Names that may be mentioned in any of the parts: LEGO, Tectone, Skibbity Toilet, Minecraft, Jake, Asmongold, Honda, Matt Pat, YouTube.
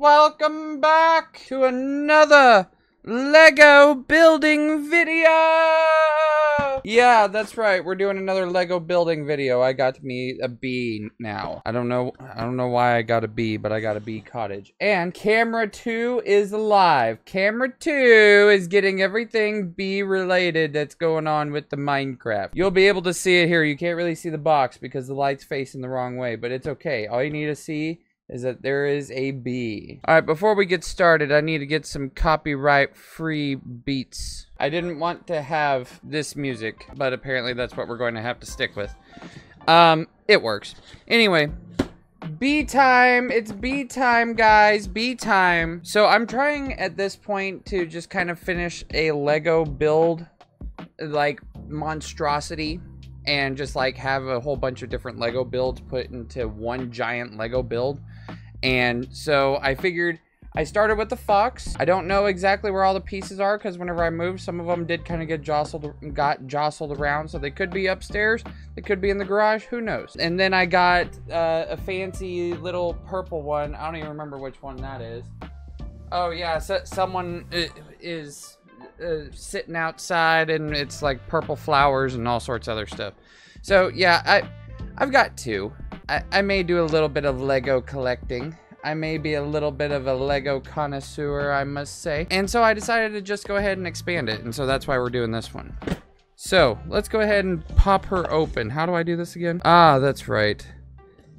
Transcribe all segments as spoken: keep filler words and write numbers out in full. Welcome back to another LEGO building video! Yeah, that's right. We're doing another LEGO building video. I got me a bee now. I don't know I don't know why I got a bee, but I got a bee cottage. And camera two is alive. Camera two is getting everything bee related that's going on with the Minecraft. You'll be able to see it here. You can't really see the box because the light's facing the wrong way, but it's okay. All you need to see is that there is a bee. All right, before we get started, I need to get some copyright-free beats. I didn't want to have this music, but apparently that's what we're going to have to stick with. Um, it works. Anyway, bee time. It's bee time, guys. Bee time. So I'm trying at this point to just kind of finish a LEGO build, like, monstrosity. And just like have a whole bunch of different LEGO builds put into one giant LEGO build. And so I figured I started with the fox. I don't know exactly where all the pieces are because whenever I moved, some of them did kind of get jostled, got jostled around. So they could be upstairs, they could be in the garage, who knows? And then I got uh, a fancy little purple one. I don't even remember which one that is. Oh yeah, so someone is Uh, sitting outside and it's like purple flowers and all sorts of other stuff. So yeah, I I've got two. I, I may do a little bit of LEGO collecting. I may be a little bit of a LEGO connoisseur, I must say. And so I decided to just go ahead and expand it, and so that's why we're doing this one. So let's go ahead and pop her open. How do I do this again? Ah, that's right.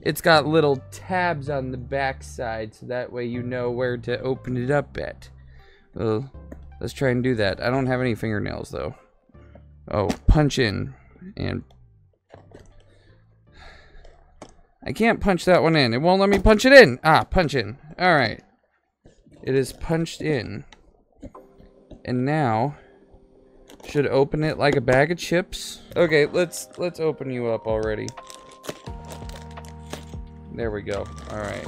It's got little tabs on the back side so that way you know where to open it up at. Well, let's try and do that. I don't have any fingernails, though. Oh, punch in. And I can't punch that one in. It won't let me punch it in. Ah, punch in. All right. It is punched in. And now, should open it like a bag of chips. Okay, let's let's open you up already. There we go. All right.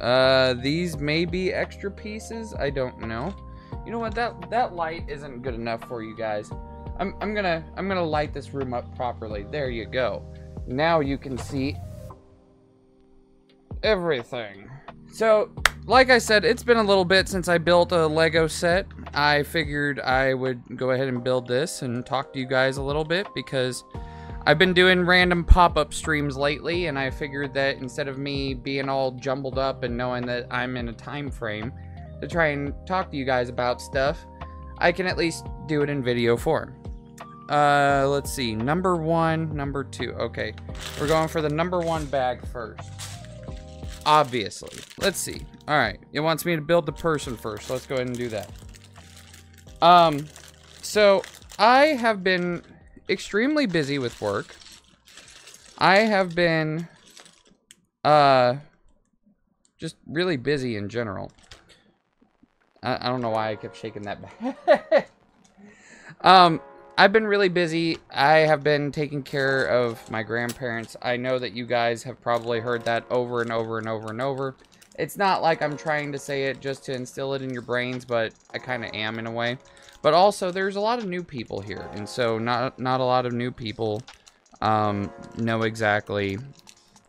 Uh, these may be extra pieces. I don't know. You know what? That that light isn't good enough for you guys. I'm I'm gonna I'm gonna light this room up properly. There you go. Now you can see everything. So, like I said, it's been a little bit since I built a LEGO set. I figured I would go ahead and build this and talk to you guys a little bit because I've been doing random pop-up streams lately, and I figured that instead of me being all jumbled up and knowing that I'm in a time frame to try and talk to you guys about stuff, I can at least do it in video form. Uh, let's see. Number one, number two. Okay. We're going for the number one bag first. Obviously. Let's see. All right. It wants me to build the person first. Let's go ahead and do that. Um, so I have been extremely busy with work. I have been uh just really busy in general. I, I don't know why I kept shaking that back. um I've been really busy. I have been taking care of my grandparents. I know that you guys have probably heard that over and over and over and over. It's not like I'm trying to say it just to instill it in your brains, but I kind of am in a way. But also, there's a lot of new people here, and so not not a lot of new people um, know exactly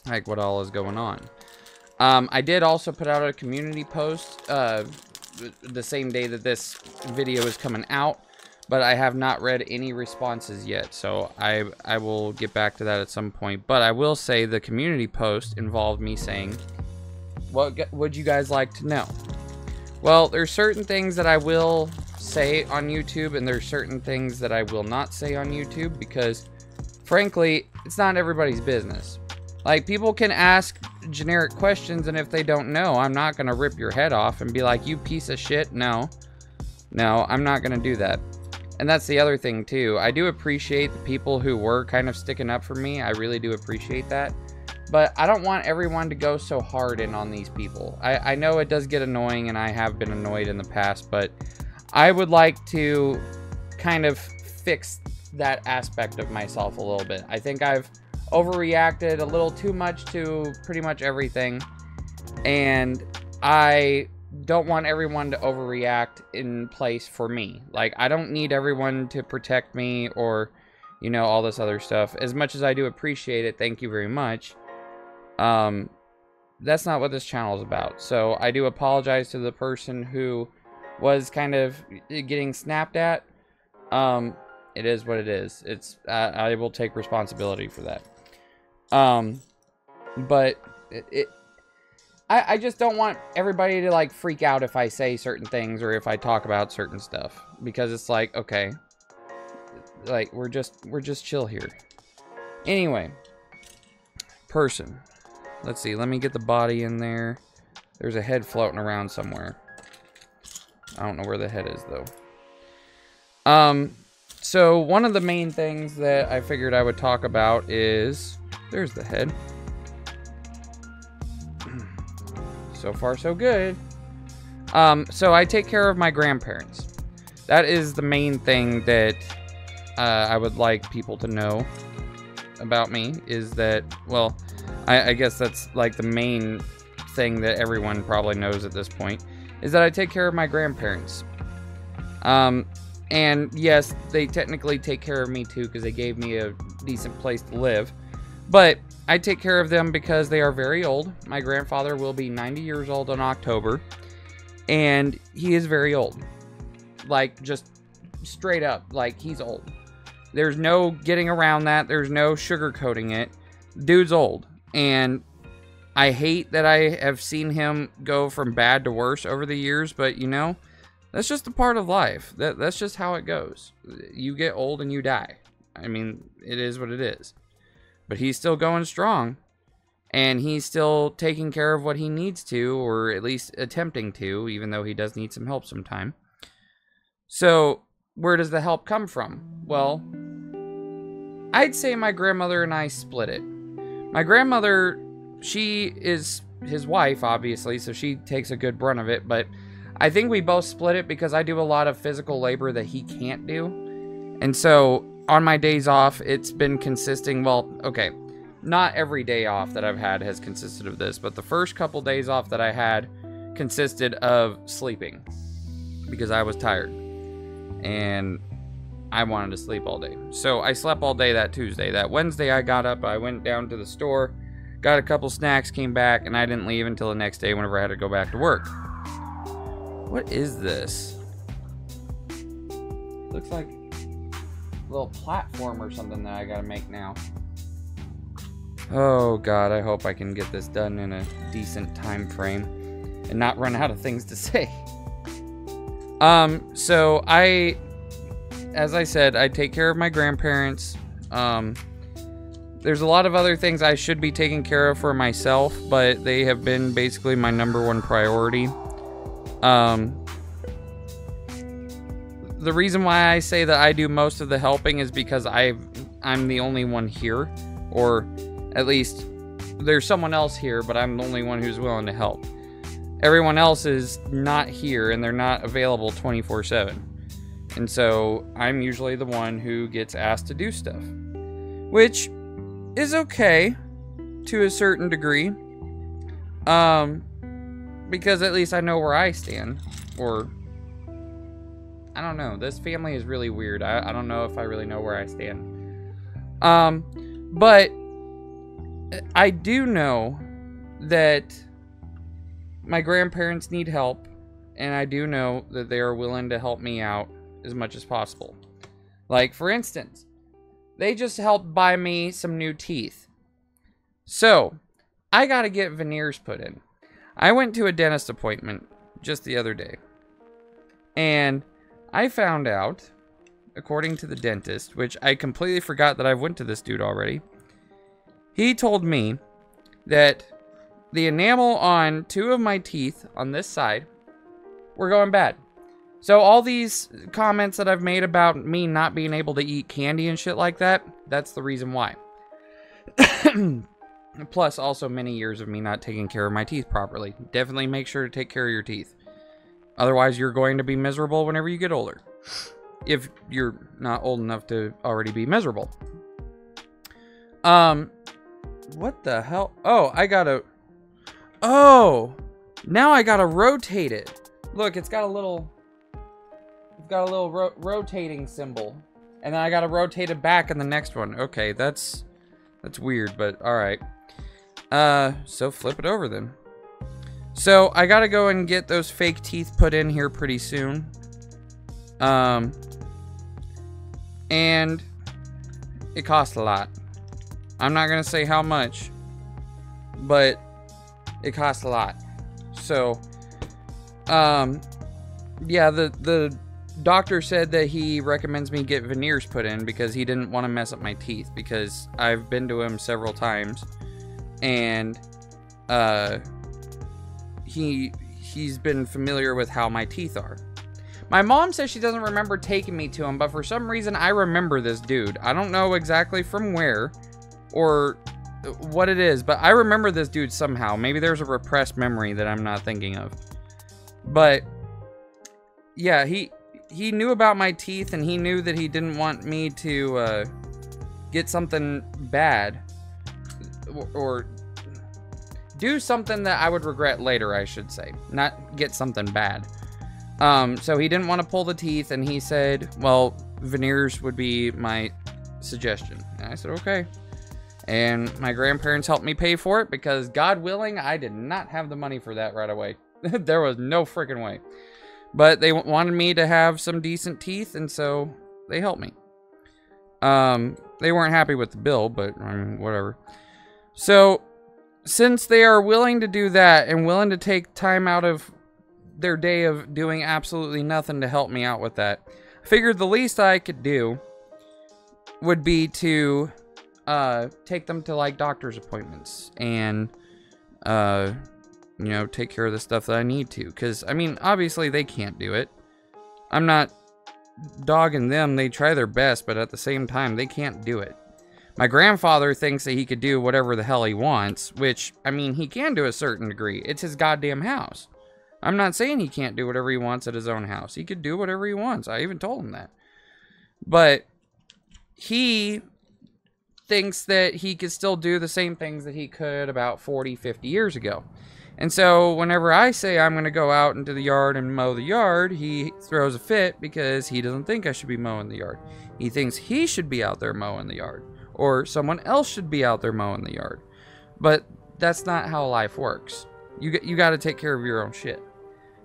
like what all is going on. Um, I did also put out a community post uh, the same day that this video is coming out, but I have not read any responses yet, so I, I will get back to that at some point. But I will say the community post involved me saying, what would you guys like to know? Well, there's certain things that I will say on YouTube, and there's certain things that I will not say on YouTube because, frankly, it's not everybody's business. Like, people can ask generic questions, and if they don't know, I'm not gonna rip your head off and be like, you piece of shit. No, no, I'm not gonna do that. And that's the other thing too. I do appreciate the people who were kind of sticking up for me. I really do appreciate that. But I don't want everyone to go so hard in on these people. I, I know it does get annoying, and I have been annoyed in the past, but I would like to kind of fix that aspect of myself a little bit. I think I've overreacted a little too much to pretty much everything, and I don't want everyone to overreact in place for me. Like, I don't need everyone to protect me or, you know, all this other stuff. As much as I do appreciate it, thank you very much. Um, that's not what this channel is about. So I do apologize to the person who was kind of getting snapped at. Um, it is what it is. It's uh, I will take responsibility for that. Um, but it, it I, I just don't want everybody to like freak out if I say certain things or if I talk about certain stuff, because it's like, okay, like we're just we're just chill here. Anyway, person. Let's see. Let me get the body in there. There's a head floating around somewhere. I don't know where the head is though. Um, so one of the main things that I figured I would talk about is there's the head. So far, so good. Um, so I take care of my grandparents. That is the main thing that uh, I would like people to know about me, is that, well, I, I guess that's like the main thing that everyone probably knows at this point, is that I take care of my grandparents. Um, and yes, they technically take care of me too, because they gave me a decent place to live. But I take care of them because they are very old. My grandfather will be ninety years old in October, and he is very old. Like, just straight up, like, he's old. There's no getting around that. There's no sugarcoating it. Dude's old. And I hate that I have seen him go from bad to worse over the years, but you know, that's just a part of life. That that's just how it goes. You get old and you die. I mean, it is what it is. But he's still going strong, and he's still taking care of what he needs to, or at least attempting to, even though he does need some help sometime. So where does the help come from? Well, I'd say my grandmother and I split it. My grandmother, she is his wife, obviously, so she takes a good brunt of it, but I think we both split it because I do a lot of physical labor that he can't do. And so on my days off, it's been consisting, well, okay, not every day off that I've had has consisted of this, but the first couple days off that I had consisted of sleeping because I was tired and I wanted to sleep all day. So I slept all day that Tuesday. That Wednesday I got up, I went down to the store, got a couple snacks, came back, and I didn't leave until the next day whenever I had to go back to work. What is this? Looks like a little platform or something that I gotta make now. Oh God, I hope I can get this done in a decent time frame and not run out of things to say. Um, so I... As I said, I take care of my grandparents. Um, there's a lot of other things I should be taking care of for myself, but they have been basically my number one priority. Um, the reason why I say that I do most of the helping is because I, I'm the only one here, or at least there's someone else here, but I'm the only one who's willing to help. Everyone else is not here, and they're not available twenty-four seven. And so I'm usually the one who gets asked to do stuff, which is okay to a certain degree, um, because at least I know where I stand, or I don't know. This family is really weird. I, I don't know if I really know where I stand, um, but I do know that my grandparents need help, and I do know that they are willing to help me out as much as possible. Like, for instance, they just helped buy me some new teeth. So, I gotta get veneers put in. I went to a dentist appointment just the other day, and I found out, according to the dentist, which I completely forgot that I went to this dude already, he told me that the enamel on two of my teeth on this side were going bad. So all these comments that I've made about me not being able to eat candy and shit like that, that's the reason why. Plus also many years of me not taking care of my teeth properly. Definitely make sure to take care of your teeth. Otherwise you're going to be miserable whenever you get older. If you're not old enough to already be miserable. Um, what the hell? Oh, I gotta... Oh! Now I gotta rotate it. Look, it's got a little... got a little ro rotating symbol, and then I gotta rotate it back in the next one. Okay, that's that's weird, but all right. Uh, so flip it over then. So I gotta go and get those fake teeth put in here pretty soon. Um, and it costs a lot. I'm not gonna say how much, but it costs a lot. So, um, yeah, the, the doctor said that he recommends me get veneers put in because he didn't want to mess up my teeth, because I've been to him several times and, uh, he, he's been familiar with how my teeth are. My mom says she doesn't remember taking me to him, but for some reason I remember this dude. I don't know exactly from where or what it is, but I remember this dude somehow. Maybe there's a repressed memory that I'm not thinking of. But yeah, he he knew about my teeth, and he knew that he didn't want me to uh, get something bad or, or do something that I would regret later, I should say, not get something bad. Um, so he didn't want to pull the teeth, and he said, well, veneers would be my suggestion. And I said, okay. And my grandparents helped me pay for it because, God willing, I did not have the money for that right away. There was no freaking way. But they wanted me to have some decent teeth, and so they helped me. Um, they weren't happy with the bill, but I mean, whatever. So, since they are willing to do that and willing to take time out of their day of doing absolutely nothing to help me out with that, I figured the least I could do would be to... Uh, take them to like doctor's appointments and, uh, you know, take care of the stuff that I need to. Because, I mean, obviously they can't do it. I'm not dogging them. They try their best, but at the same time, they can't do it. My grandfather thinks that he could do whatever the hell he wants, which, I mean, he can to a certain degree. It's his goddamn house. I'm not saying he can't do whatever he wants at his own house. He could do whatever he wants. I even told him that. But he... thinks that he could still do the same things that he could about forty, fifty years ago. And so whenever I say I'm going to go out into the yard and mow the yard, he throws a fit because he doesn't think I should be mowing the yard. He thinks he should be out there mowing the yard, or someone else should be out there mowing the yard. But that's not how life works. You, you got to take care of your own shit.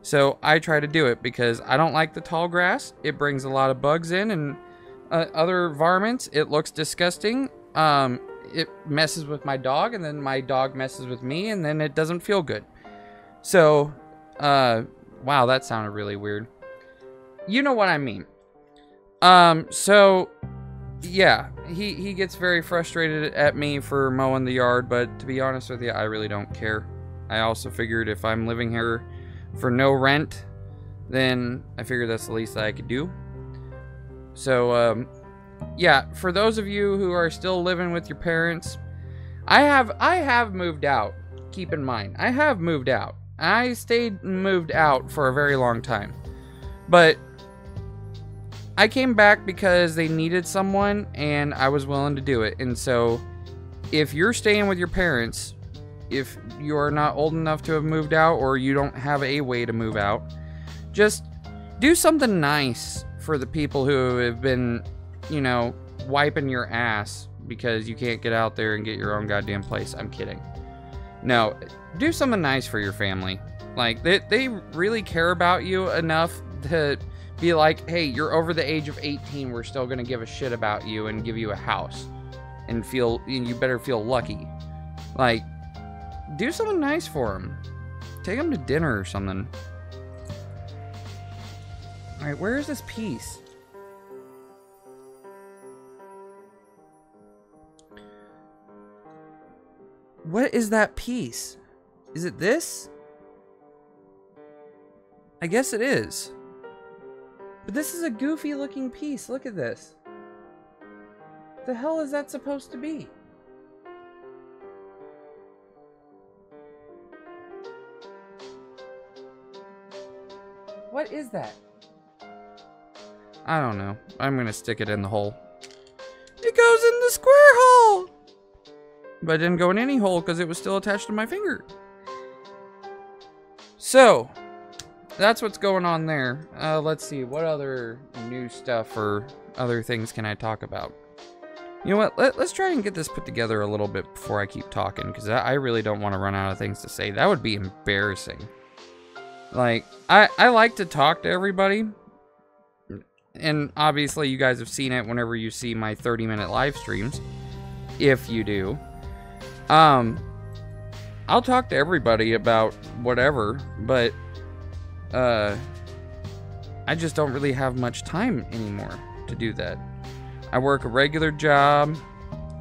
So I try to do it because I don't like the tall grass. It brings a lot of bugs in and uh, other varmints. It looks disgusting. Um, it messes with my dog, and then my dog messes with me, and then it doesn't feel good. So, uh, wow, that sounded really weird. You know what I mean. Um, so, yeah, he, he gets very frustrated at me for mowing the yard, but to be honest with you, I really don't care. I also figured if I'm living here for no rent, then I figured that's the least that I could do. So, um... yeah, for those of you who are still living with your parents, I have I have moved out. Keep in mind, I have moved out. I stayed moved out for a very long time. But I came back because they needed someone and I was willing to do it. And so if you're staying with your parents, if you're not old enough to have moved out or you don't have a way to move out, just do something nice for the people who have been... you know, wiping your ass because you can't get out there and get your own goddamn place. I'm kidding. No, do something nice for your family. Like, they, they really care about you enough to be like, hey, you're over the age of eighteen. We're still going to give a shit about you and give you a house. And feel, you better feel lucky. Like, do something nice for them. Take them to dinner or something. All right, where is this piece? What is that piece? Is it this? I guess it is. But this is a goofy looking piece. Look at this. The hell is that supposed to be? What is that? I don't know. I'm gonna stick it in the hole. It goes in the square hole! But it didn't go in any hole because it was still attached to my finger. So, that's what's going on there. Uh, let's see, what other new stuff or other things can I talk about? You know what, Let, let's try and get this put together a little bit before I keep talking, because I, I really don't want to run out of things to say. That would be embarrassing. Like, I, I like to talk to everybody, and obviously you guys have seen it whenever you see my thirty minute live streams, if you do. Um, I'll talk to everybody about whatever, but uh, I just don't really have much time anymore to do that. I work a regular job.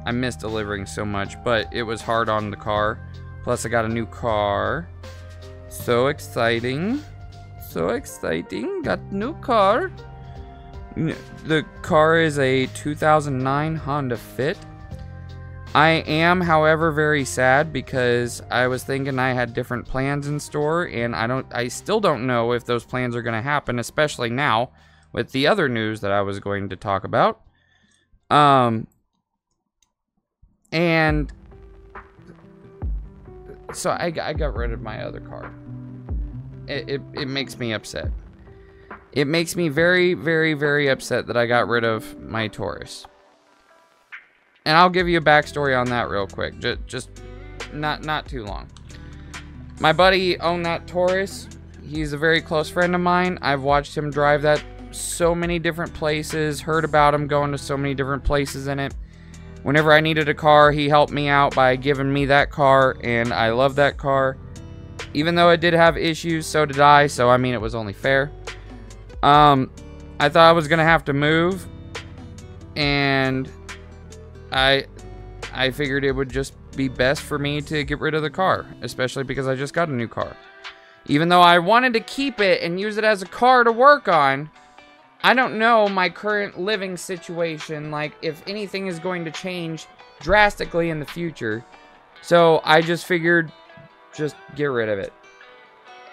I miss delivering so much, but it was hard on the car. Plus, I got a new car. So exciting. So exciting. Got new car. The car is a two thousand nine Honda Fit. I am, however, very sad because I was thinking I had different plans in store, and I don't. I still don't know if those plans are going to happen, especially now with the other news that I was going to talk about. Um, and so I, I got rid of my other car. It, it, it makes me upset. It makes me very, very, very upset that I got rid of my Taurus. And I'll give you a backstory on that real quick. Just, just not, not too long. My buddy owned that Taurus. He's a very close friend of mine. I've watched him drive that so many different places, heard about him going to so many different places in it. Whenever I needed a car, he helped me out by giving me that car, and I love that car. Even though it did have issues, so did I, so I mean it was only fair. Um, I thought I was gonna have to move, and I, I figured it would just be best for me to get rid of the car, especially because I just got a new car. Even though I wanted to keep it and use it as a car to work on, I don't know my current living situation, like if anything is going to change drastically in the future. So I just figured, just get rid of it.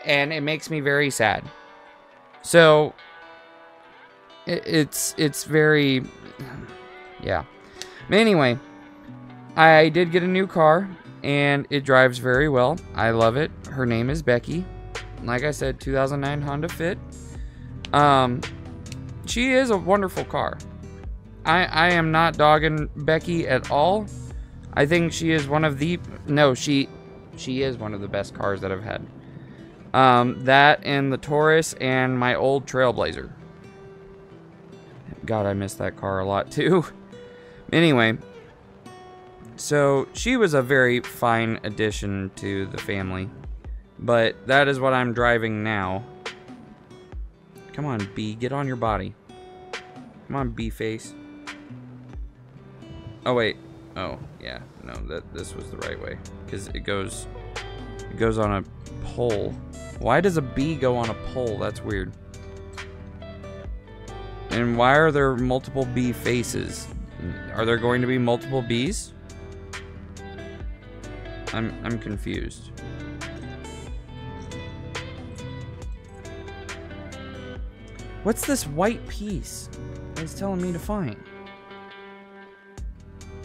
And it makes me very sad. So it, it's, it's very, yeah. But anyway, I did get a new car and it drives very well. I love it. Her name is Becky. Like I said, two thousand nine Honda Fit. Um... She is a wonderful car. I, I am not dogging Becky at all. I think she is one of the... No, she she is one of the best cars that I've had. Um, that and the Taurus and my old Trailblazer. God, I miss that car a lot too. Anyway. So, she was a very fine addition to the family. But that is what I'm driving now. Come on, bee, get on your body. Come on, bee face. Oh wait, oh yeah, no, that this was the right way because it goes, it goes on a pole. Why does a bee go on a pole? That's weird. And why are there multiple bee faces? Are there going to be multiple bees? I'm I'm confused. What's this white piece it's telling me to find?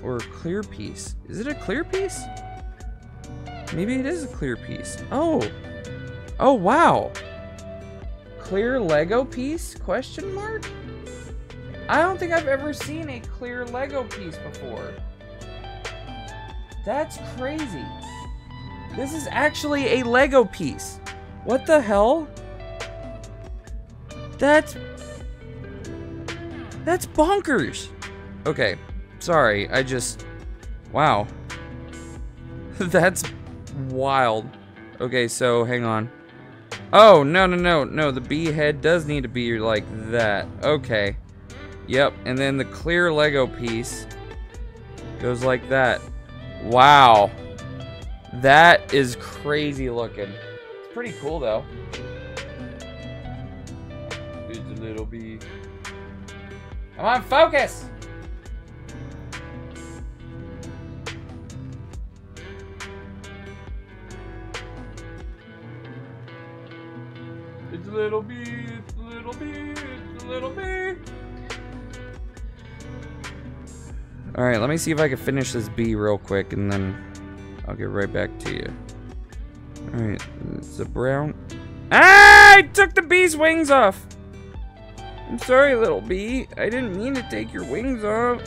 Or a clear piece? Is it a clear piece? Maybe it is a clear piece. Oh, oh wow. Clear Lego piece, question mark? I don't think I've ever seen a clear Lego piece before. That's crazy. This is actually a Lego piece. What the hell? That's, that's bonkers. Okay, sorry, I just, wow. That's wild. Okay, so hang on. Oh, no, no, no, no, the bee head does need to be like that. Okay, yep, and then the clear Lego piece goes like that. Wow, that is crazy looking. It's pretty cool though. It'll be... Come on, focus! It's a little bee, it's a little bee, it's a little bee. Alright, let me see if I can finish this bee real quick and then I'll get right back to you. Alright, it's a brown... Ah! I took the bee's wings off! I'm sorry, little bee. I didn't mean to take your wings off.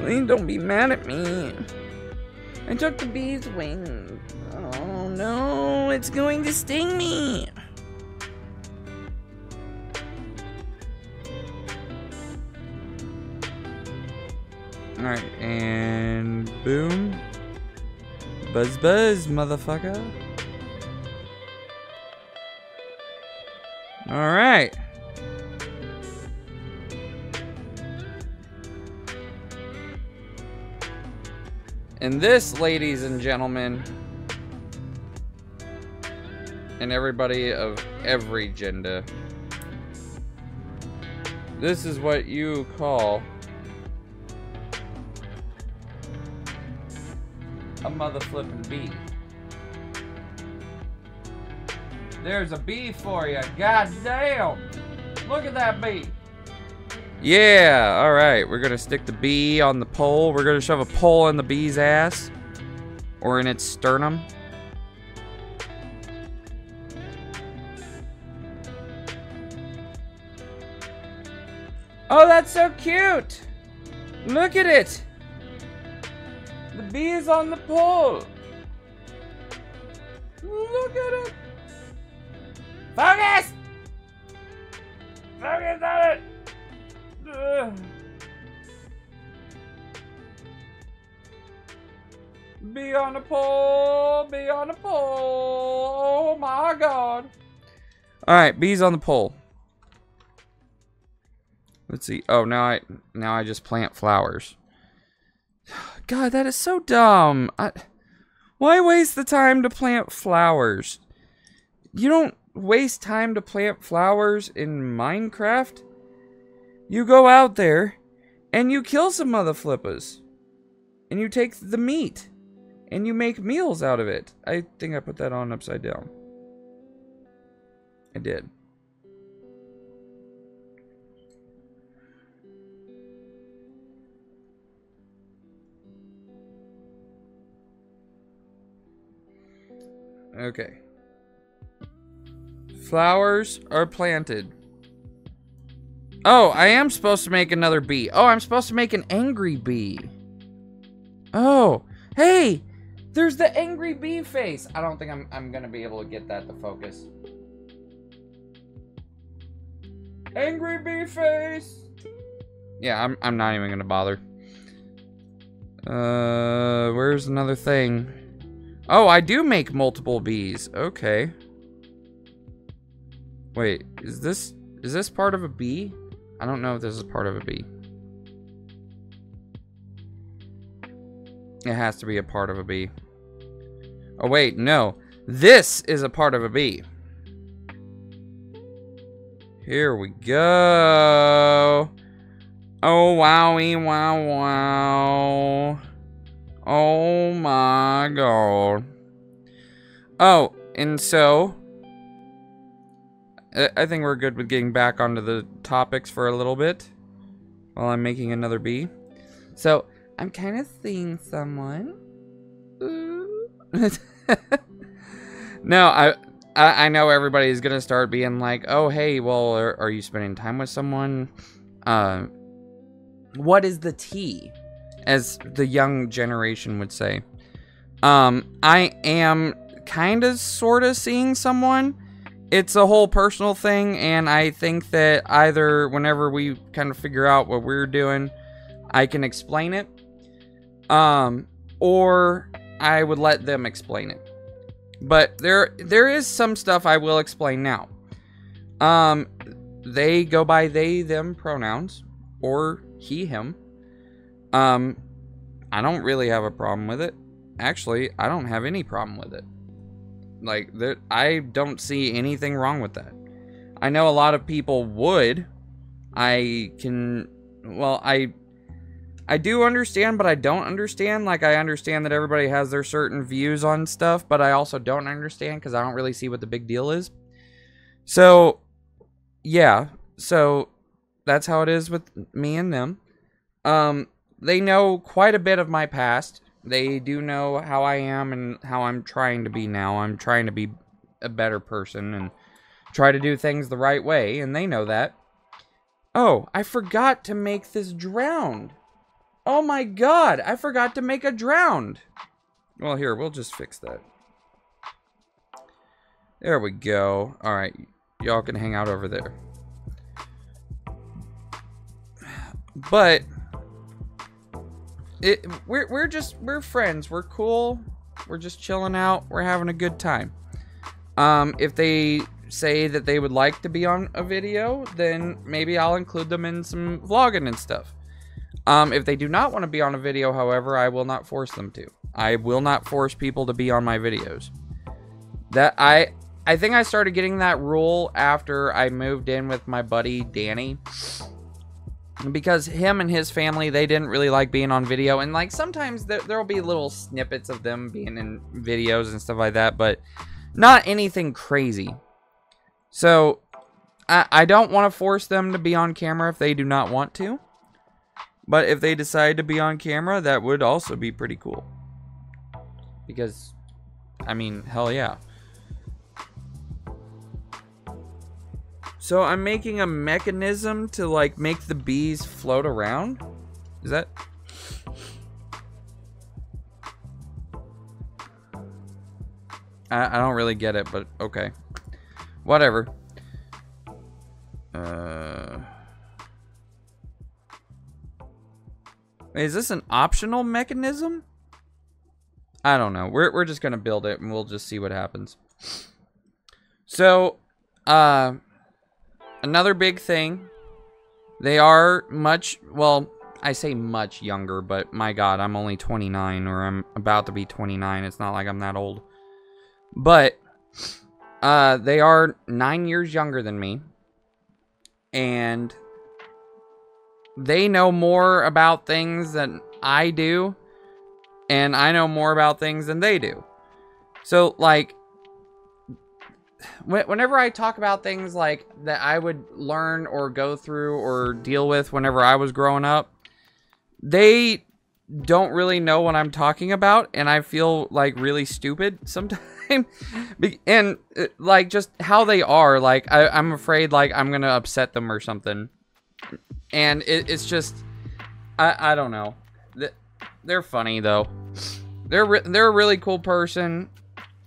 Please don't be mad at me. I took the bee's wing. Oh no, it's going to sting me. Alright, and boom. Buzz buzz, motherfucker. Alright. And this, ladies and gentlemen, and everybody of every gender, this is what you call a mother flippin' bee. There's a bee for you. God damn! Look at that bee. Yeah. All right. We're gonna stick the bee on the pole. We're gonna shove a pole in the bee's ass, or in its sternum. Oh, that's so cute! Look at it. The bee is on the pole! Look at it! Focus! Focus on it! Ugh. Bee on the pole! Bee on the pole! Oh my god! Alright, bee's on the pole. Let's see. Oh, now I, now I just plant flowers. God, that is so dumb. I, why waste the time to plant flowers? You don't waste time to plant flowers in Minecraft. You go out there and you kill some mother flippers. And you take the meat. And you make meals out of it. I think I put that on upside down. I did. Okay. Flowers are planted. Oh, I am supposed to make another bee. Oh, I'm supposed to make an angry bee. Oh, hey, there's the angry bee face. I don't think I'm, I'm gonna be able to get that to focus. Angry bee face. Yeah, I'm, I'm not even gonna bother. Uh, where's another thing? Oh, I do make multiple bees. Okay. Wait, is this is this part of a bee? I don't know if this is part of a bee. It has to be a part of a bee. Oh wait, no. This is a part of a bee. Here we go. Oh wowie wow wow. Oh my god. Oh, and so I think we're good with getting back onto the topics for a little bit while I'm making another bee. So I'm kind of seeing someone. No, I, I I know everybody's gonna start being like, oh hey, well, are, are you spending time with someone? Uh, what is the tea? As the young generation would say. Um, I am kind of sort of seeing someone. It's a whole personal thing, and I think that either whenever we kind of figure out what we're doing, I can explain it, um, or I would let them explain it. But there, there is some stuff I will explain now. Um, they go by they, them pronouns, or he, him. Um, I don't really have a problem with it. Actually, I don't have any problem with it. Like, there, I don't see anything wrong with that. I know a lot of people would. I can, well, I, I do understand, but I don't understand. Like, I understand that everybody has their certain views on stuff, but I also don't understand because I don't really see what the big deal is. So, yeah. So, that's how it is with me and them. Um... They know quite a bit of my past. They do know how I am and how I'm trying to be now. I'm trying to be a better person and try to do things the right way, and they know that. Oh, I forgot to make this drowned. Oh my god, I forgot to make a drowned. Well, here, we'll just fix that. There we go. Alright, y'all can hang out over there. But it we're we're just we're friends. We're cool. We're just chilling out. We're having a good time. Um, if they say that they would like to be on a video, then maybe I'll include them in some vlogging and stuff. Um, if they do not want to be on a video, however, I will not force them to. I will not force people to be on my videos. That I I think I started getting that rule after I moved in with my buddy Danny. Because him and his family, they didn't really like being on video. And, like, sometimes th there'll be little snippets of them being in videos and stuff like that. But not anything crazy. So, I, I don't want to force them to be on camera if they do not want to. But if they decide to be on camera, that would also be pretty cool. Because, I mean, hell yeah. So I'm making a mechanism to, like, make the bees float around. Is that? I, I don't really get it, but okay. Whatever. Uh, is this an optional mechanism? I don't know. We're, we're just going to build it, and we'll just see what happens. So, uh... another big thing, they are much, well, I say much younger, but my god, I'm only twenty-nine, or I'm about to be twenty-nine. It's not like I'm that old. But, uh, they are nine years younger than me. And they know more about things than I do. And I know more about things than they do. So, like, whenever I talk about things like that I would learn or go through or deal with whenever I was growing up, they don't really know what I'm talking about, and I feel like really stupid sometimes. And like just how they are, like I, I'm afraid like I'm gonna upset them or something. And it, it's just I, I don't know. They're funny though. They're they're a really cool person.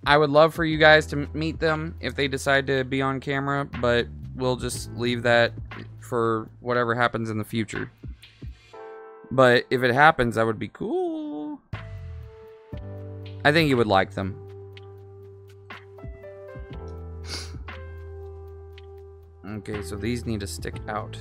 I would love for you guys to meet them if they decide to be on camera, but we'll just leave that for whatever happens in the future. But if it happens, that would be cool. I think you would like them. Okay, so these need to stick out.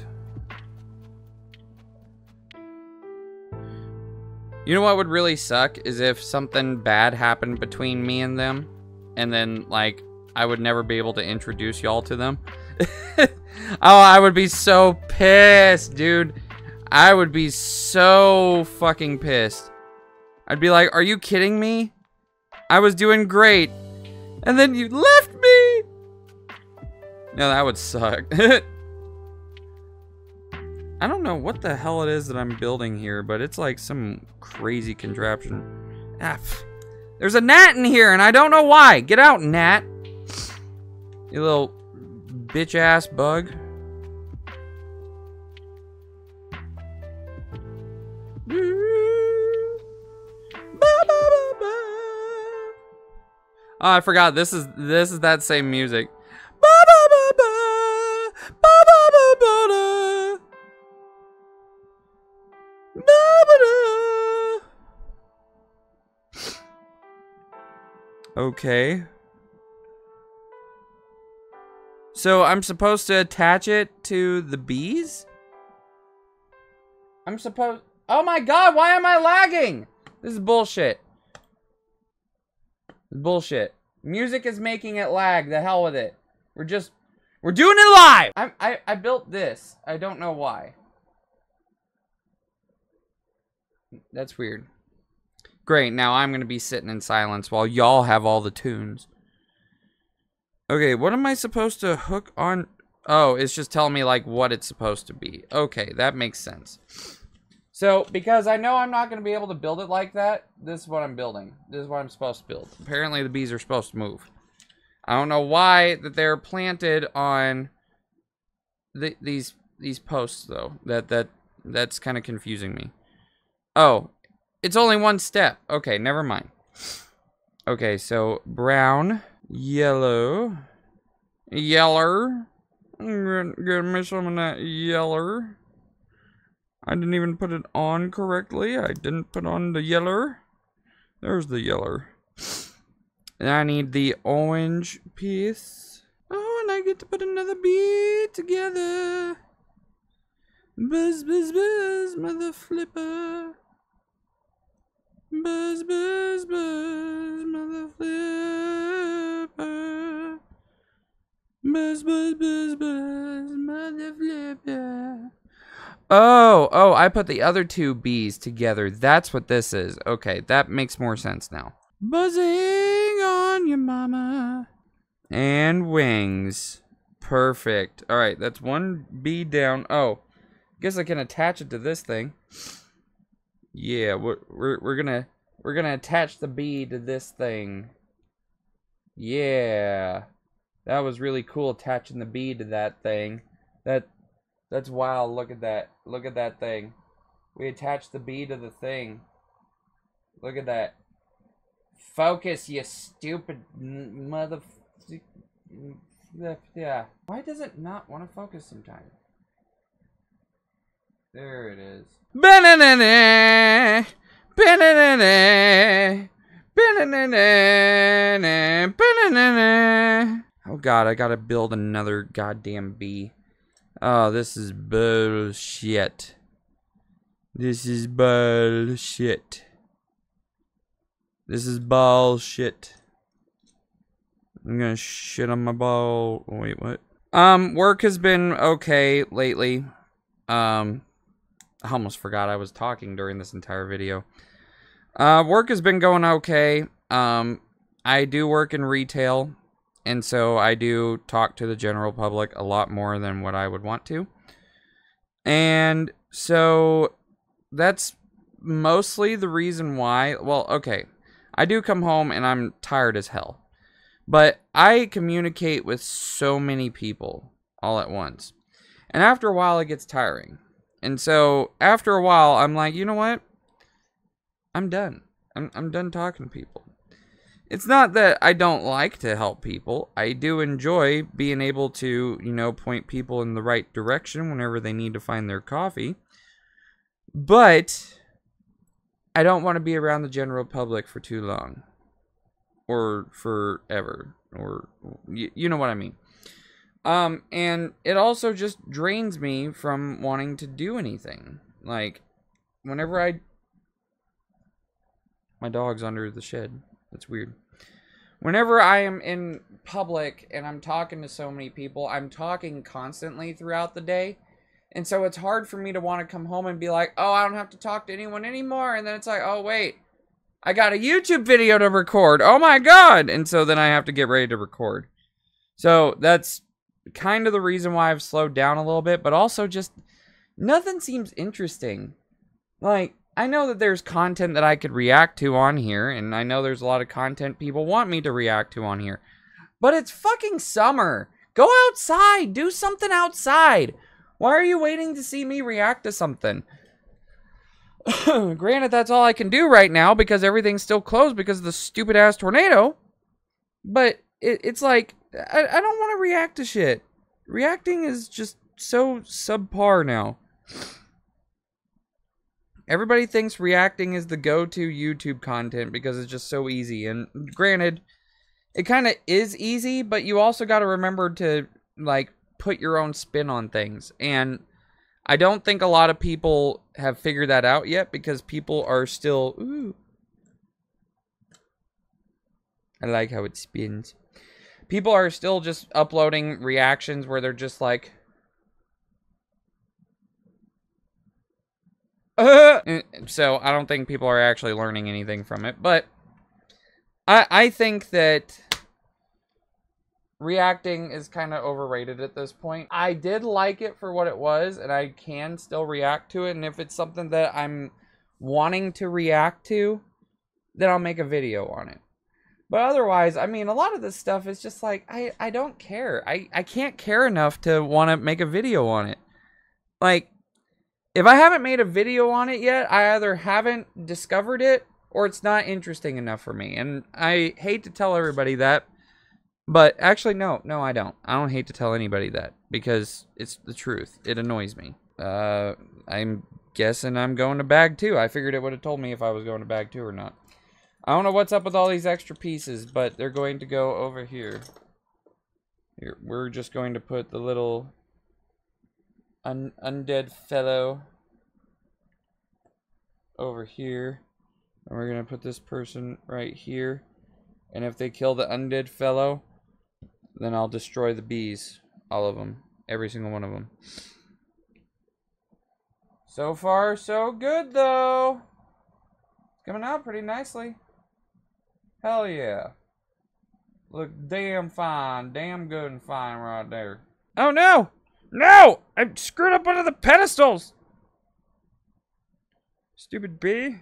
You know what would really suck is if something bad happened between me and them, and then, like, I would never be able to introduce y'all to them. Oh, I would be so pissed, dude. I would be so fucking pissed. I'd be like, are you kidding me? I was doing great. And then you left me. No, that would suck. I don't know what the hell it is that I'm building here, but it's like some crazy contraption. Ah, there's a gnat in here, and I don't know why. Get out, gnat. You little bitch-ass bug. Oh, I forgot. This is this is that same music. Okay. So I'm supposed to attach it to the bees? I'm supposed... Oh my god, why am I lagging? This is bullshit. Bullshit. Music is making it lag. The hell with it. We're just... We're doing it live! I, I, I built this. I don't know why. That's weird. Great, now I'm going to be sitting in silence while y'all have all the tunes. Okay, what am I supposed to hook on? Oh, it's just telling me, like, what it's supposed to be. Okay, that makes sense. So, because I know I'm not going to be able to build it like that, this is what I'm building. This is what I'm supposed to build. Apparently, the bees are supposed to move. I don't know why that they're planted on the, these these posts, though. That that That's kind of confusing me. Oh, it's only one step. Okay, never mind. Okay, so brown, yellow, yeller. Give me some of that yeller. I didn't even put it on correctly. I didn't put on the yeller. There's the yeller. And I need the orange piece. Oh, and I get to put another bead together. Buzz, buzz, buzz, mother flipper. Buzz, buzz, buzz, mother flipper. Buzz, buzz, buzz, buzz, mother flipper. Oh, oh, I put the other two B's together. That's what this is. Okay, that makes more sense now. Buzzing on your mama. And wings. Perfect. All right, that's one B down. Oh, guess I can attach it to this thing. Yeah, we're, we're, we're gonna, we're gonna attach the B to this thing. Yeah. That was really cool attaching the B to that thing. That... That's wild. Look at that. Look at that thing. We attached the bee to the thing. Look at that. Focus, you stupid mother... Yeah. Why does it not want to focus sometimes? There it is. Banana! Banana! Banana! Banana! Oh god, I gotta build another goddamn bee. Oh, this is bullshit. This is bullshit. This is bullshit. I'm gonna shit on my ball. Oh, wait, what? Um, work has been okay lately. Um, I almost forgot I was talking during this entire video. Uh, work has been going okay. Um, I do work in retail. And so I do talk to the general public a lot more than what I would want to. And so that's mostly the reason why. Well, okay. I do come home and I'm tired as hell. But I communicate with so many people all at once. And after a while, it gets tiring. And so after a while, I'm like, you know what? I'm done. I'm, I'm done talking to people. It's not that I don't like to help people. I do enjoy being able to, you know, point people in the right direction whenever they need to find their coffee. But I don't want to be around the general public for too long. Or forever. Or, you, you know what I mean. Um, and it also just drains me from wanting to do anything. Like, whenever I... My dog's under the shed. That's weird. Whenever I am in public and I'm talking to so many people, I'm talking constantly throughout the day. And so it's hard for me to want to come home and be like, oh, I don't have to talk to anyone anymore. And then it's like, oh, wait, I got a YouTube video to record. Oh, my God. And so then I have to get ready to record. So that's kind of the reason why I've slowed down a little bit. But also just nothing seems interesting. Like, I know that there's content that I could react to on here, and I know there's a lot of content people want me to react to on here. But it's fucking summer. Go outside. Do something outside. Why are you waiting to see me react to something? Granted, that's all I can do right now because everything's still closed because of the stupid-ass tornado. But it, it's like, I, I don't want to react to shit. Reacting is just so subpar now. Everybody thinks reacting is the go-to YouTube content because it's just so easy. And granted, it kind of is easy, but you also got to remember to, like, put your own spin on things. And I don't think a lot of people have figured that out yet because people are still... Ooh. I like how it spins. People are still just uploading reactions where they're just like... So I don't think people are actually learning anything from it, but I I think that reacting is kind of overrated at this point. I did like it for what it was, and I can still react to it, and if it's something that I'm wanting to react to, then I'll make a video on it. But otherwise, I mean, a lot of this stuff is just like, I, I don't care. I, I can't care enough to want to make a video on it. Like, If I haven't made a video on it yet, I either haven't discovered it or it's not interesting enough for me. And I hate to tell everybody that, but actually, no, no, I don't. I don't hate to tell anybody that because it's the truth. It annoys me. Uh, I'm guessing I'm going to bag two. I figured it would have told me if I was going to bag two or not. I don't know what's up with all these extra pieces, but they're going to go over here. Here, we're just going to put the little Un undead fellow over here, and we're gonna put this person right here, and if they kill the undead fellow, then I'll destroy the bees, all of them, every single one of them. So far so good, though. It's coming out pretty nicely. Hell yeah, look damn fine, damn good and fine right there. Oh no, no! I screwed up one of the pedestals! Stupid bee.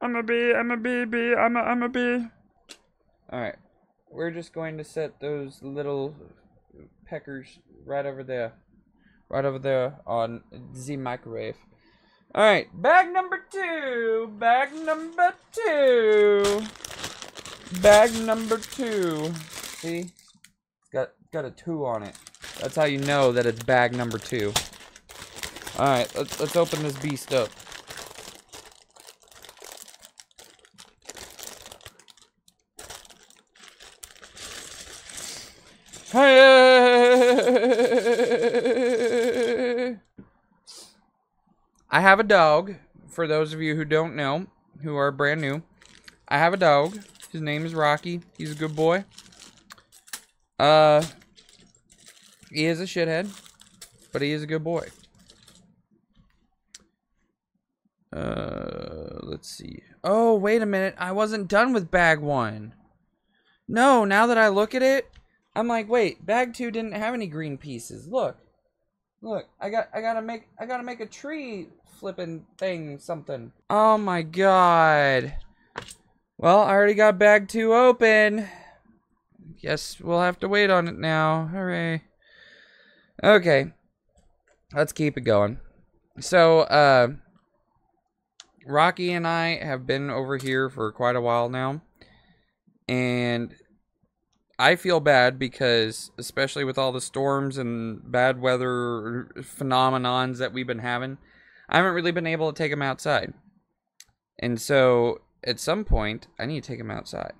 I'm a bee, I'm a bee, bee, I'm a, I'm a bee. Alright. We're just going to set those little peckers right over there. Right over there on the microwave. Alright, bag number two! Bag number two! Bag number two. See? It's got, got a two on it. That's how you know that it's bag number two. Alright, let's, let's open this beast up. Hey! I have a dog, for those of you who don't know, who are brand new. I have a dog. His name is Rocky. He's a good boy. Uh... He is a shithead, but he is a good boy. Uh, let's see. Oh, wait a minute. I wasn't done with bag one. No, now that I look at it, I'm like, wait, bag two didn't have any green pieces. Look, look, I got, I gotta make, I gotta make a tree flipping thing, something. Oh my God. Well, I already got bag two open. Guess we'll have to wait on it now. Hooray. Okay, let's keep it going. So, uh, Rocky and I have been over here for quite a while now. And I feel bad because, especially with all the storms and bad weather phenomenons that we've been having, I haven't really been able to take him outside. And so, at some point, I need to take him outside.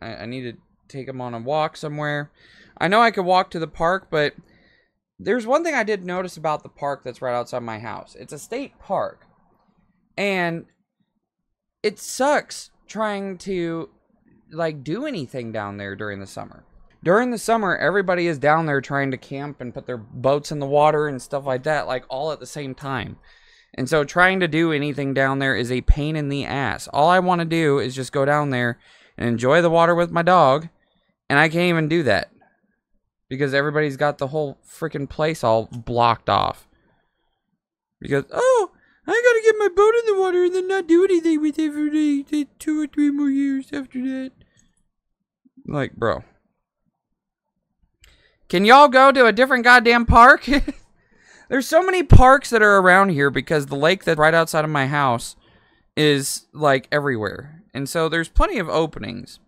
I, I need to take him on a walk somewhere. I know I could walk to the park, but there's one thing I did notice about the park that's right outside my house. It's a state park. And it sucks trying to, like, do anything down there during the summer. During the summer, everybody is down there trying to camp and put their boats in the water and stuff like that, like, all at the same time. And so trying to do anything down there is a pain in the ass. All I want to do is just go down there and enjoy the water with my dog. And I can't even do that. Because everybody's got the whole freaking place all blocked off. Because, oh, I gotta get my boat in the water and then not do anything with it for two or three more years after that. Like, bro. Can y'all go to a different goddamn park? There's so many parks that are around here because the lake that's right outside of my house is, like, everywhere. And so there's plenty of openings.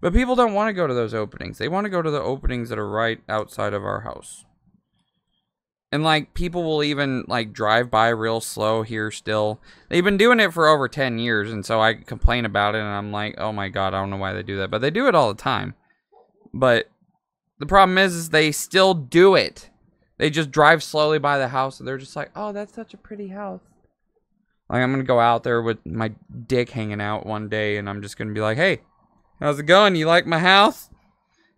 But people don't want to go to those openings. They want to go to the openings that are right outside of our house. And, like, people will even, like, drive by real slow here still. They've been doing it for over ten years, and so I complain about it, and I'm like, oh, my God, I don't know why they do that. But they do it all the time. But the problem is, is they still do it. They just drive slowly by the house, and they're just like, oh, that's such a pretty house. Like, I'm going to go out there with my dick hanging out one day, and I'm just going to be like, hey. How's it going? You like my house?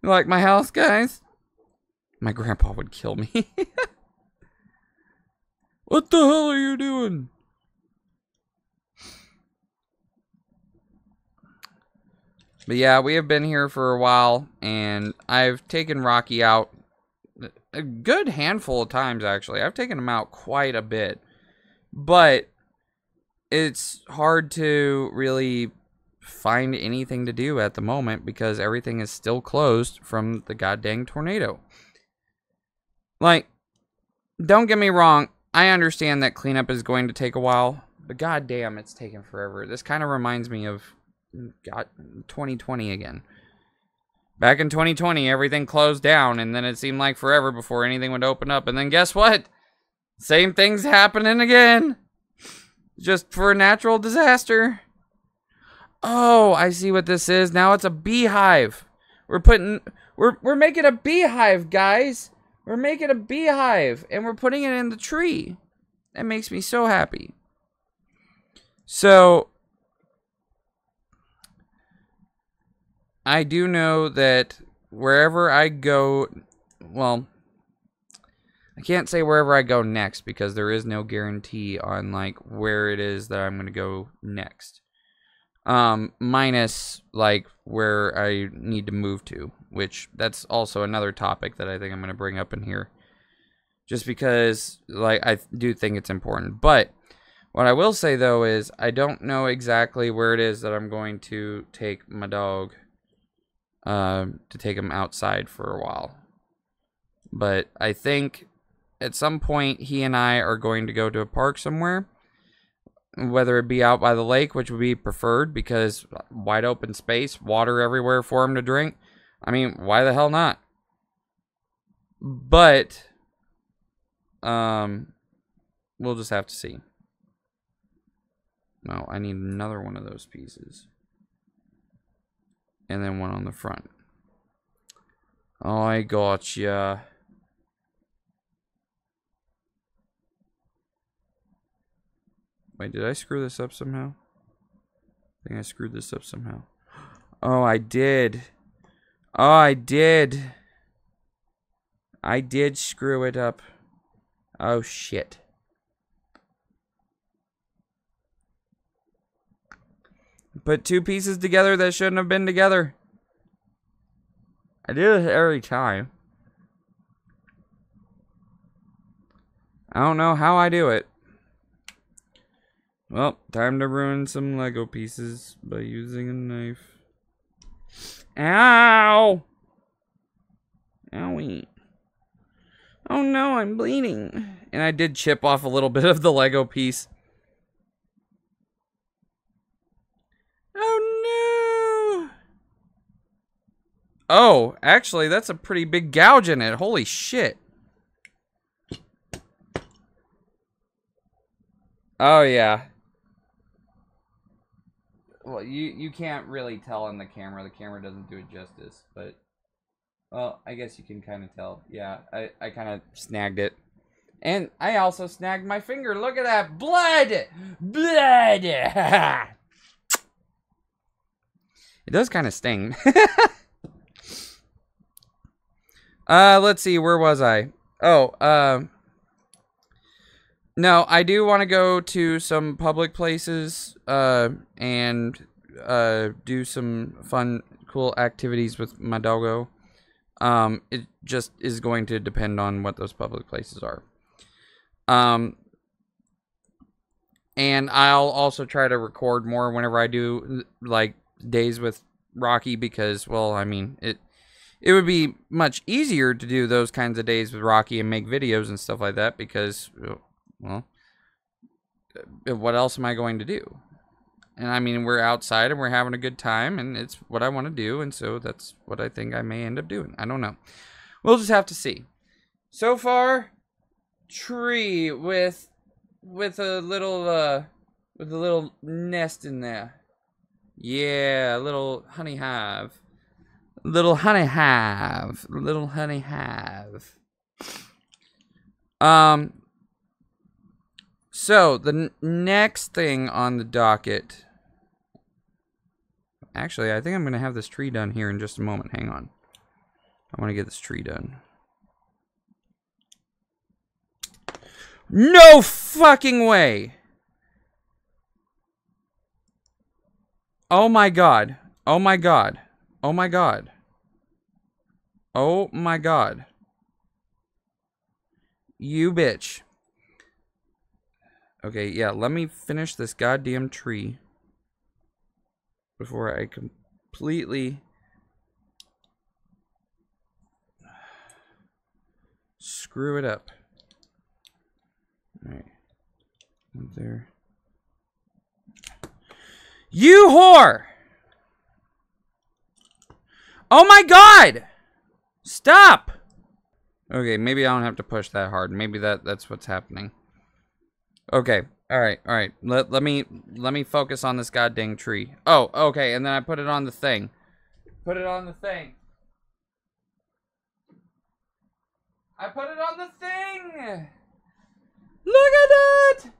You like my house, guys? My grandpa would kill me. What the hell are you doing? But yeah, we have been here for a while, and I've taken Rocky out a good handful of times, actually. I've taken him out quite a bit. But it's hard to really find anything to do at the moment because everything is still closed from the goddamn tornado. Like, don't get me wrong, I understand that cleanup is going to take a while, but goddamn, it's taking forever. This kind of reminds me of God, twenty twenty again. Back in twenty twenty, everything closed down, and then it seemed like forever before anything would open up. And then guess what? Same thing's happening again. Just for a natural disaster. Oh, I see what this is. Now it's a beehive. We're putting... We're, we're making a beehive, guys. We're making a beehive, and we're putting it in the tree. That makes me so happy. So... I do know that wherever I go, well, I can't say wherever I go next because there is no guarantee on like where it is that I'm going to go next. Um, minus like where I need to move to, which that's also another topic that I think I'm going to bring up in here. Just because like I do think it's important. But what I will say though is I don't know exactly where it is that I'm going to take my dog. Uh, to take him outside for a while. But I think at some point he and I are going to go to a park somewhere, whether it be out by the lake, which would be preferred because wide open space, water everywhere for him to drink. I mean, why the hell not? But um, we'll just have to see. No, I need another one of those pieces. And then one on the front. I gotcha. Wait, did I screw this up somehow? I think I screwed this up somehow. Oh, I did. Oh, I did. I did screw it up. Oh, shit. Put two pieces together that shouldn't have been together. I do this every time. I don't know how I do it. Well, time to ruin some Lego pieces by using a knife. Ow! Owie. Oh no, I'm bleeding. And I did chip off a little bit of the Lego piece. Oh, actually, that's a pretty big gouge in it. Holy shit. Oh, yeah. Well, you, you can't really tell on the camera. The camera doesn't do it justice, but... Well, I guess you can kind of tell. Yeah, I, I kind of snagged it. And I also snagged my finger. Look at that. Blood! Blood! It does kind of sting. Uh, let's see, where was I? Oh, um, uh, no, I do want to go to some public places, uh, and, uh, do some fun, cool activities with my doggo. Um, it just is going to depend on what those public places are. Um, and I'll also try to record more whenever I do, like, days with Rocky because, well, I mean, it... It would be much easier to do those kinds of days with Rocky and make videos and stuff like that because, well, what else am I going to do? And I mean, we're outside and we're having a good time and it's what I want to do. And so that's what I think I may end up doing. I don't know. We'll just have to see. So far, tree with, with a little, uh, with a little nest in there. Yeah, a little honey hive. Little honey hive. Little honey hive. Um, so, the n next thing on the docket... Actually, I think I'm going to have this tree done here in just a moment. Hang on. I want to get this tree done. No fucking way! Oh my god. Oh my god. Oh my god. Oh my god. You bitch. Okay, yeah, let me finish this goddamn tree before I completely screw it up. All right, up there. You whore! Oh my God! Stop! Okay, maybe I don't have to push that hard. Maybe that that's what's happening. Okay. All right. All right. Let let me let me focus on this goddamn tree. Oh, okay. And then I put it on the thing. Put it on the thing. I put it on the thing. Look at that!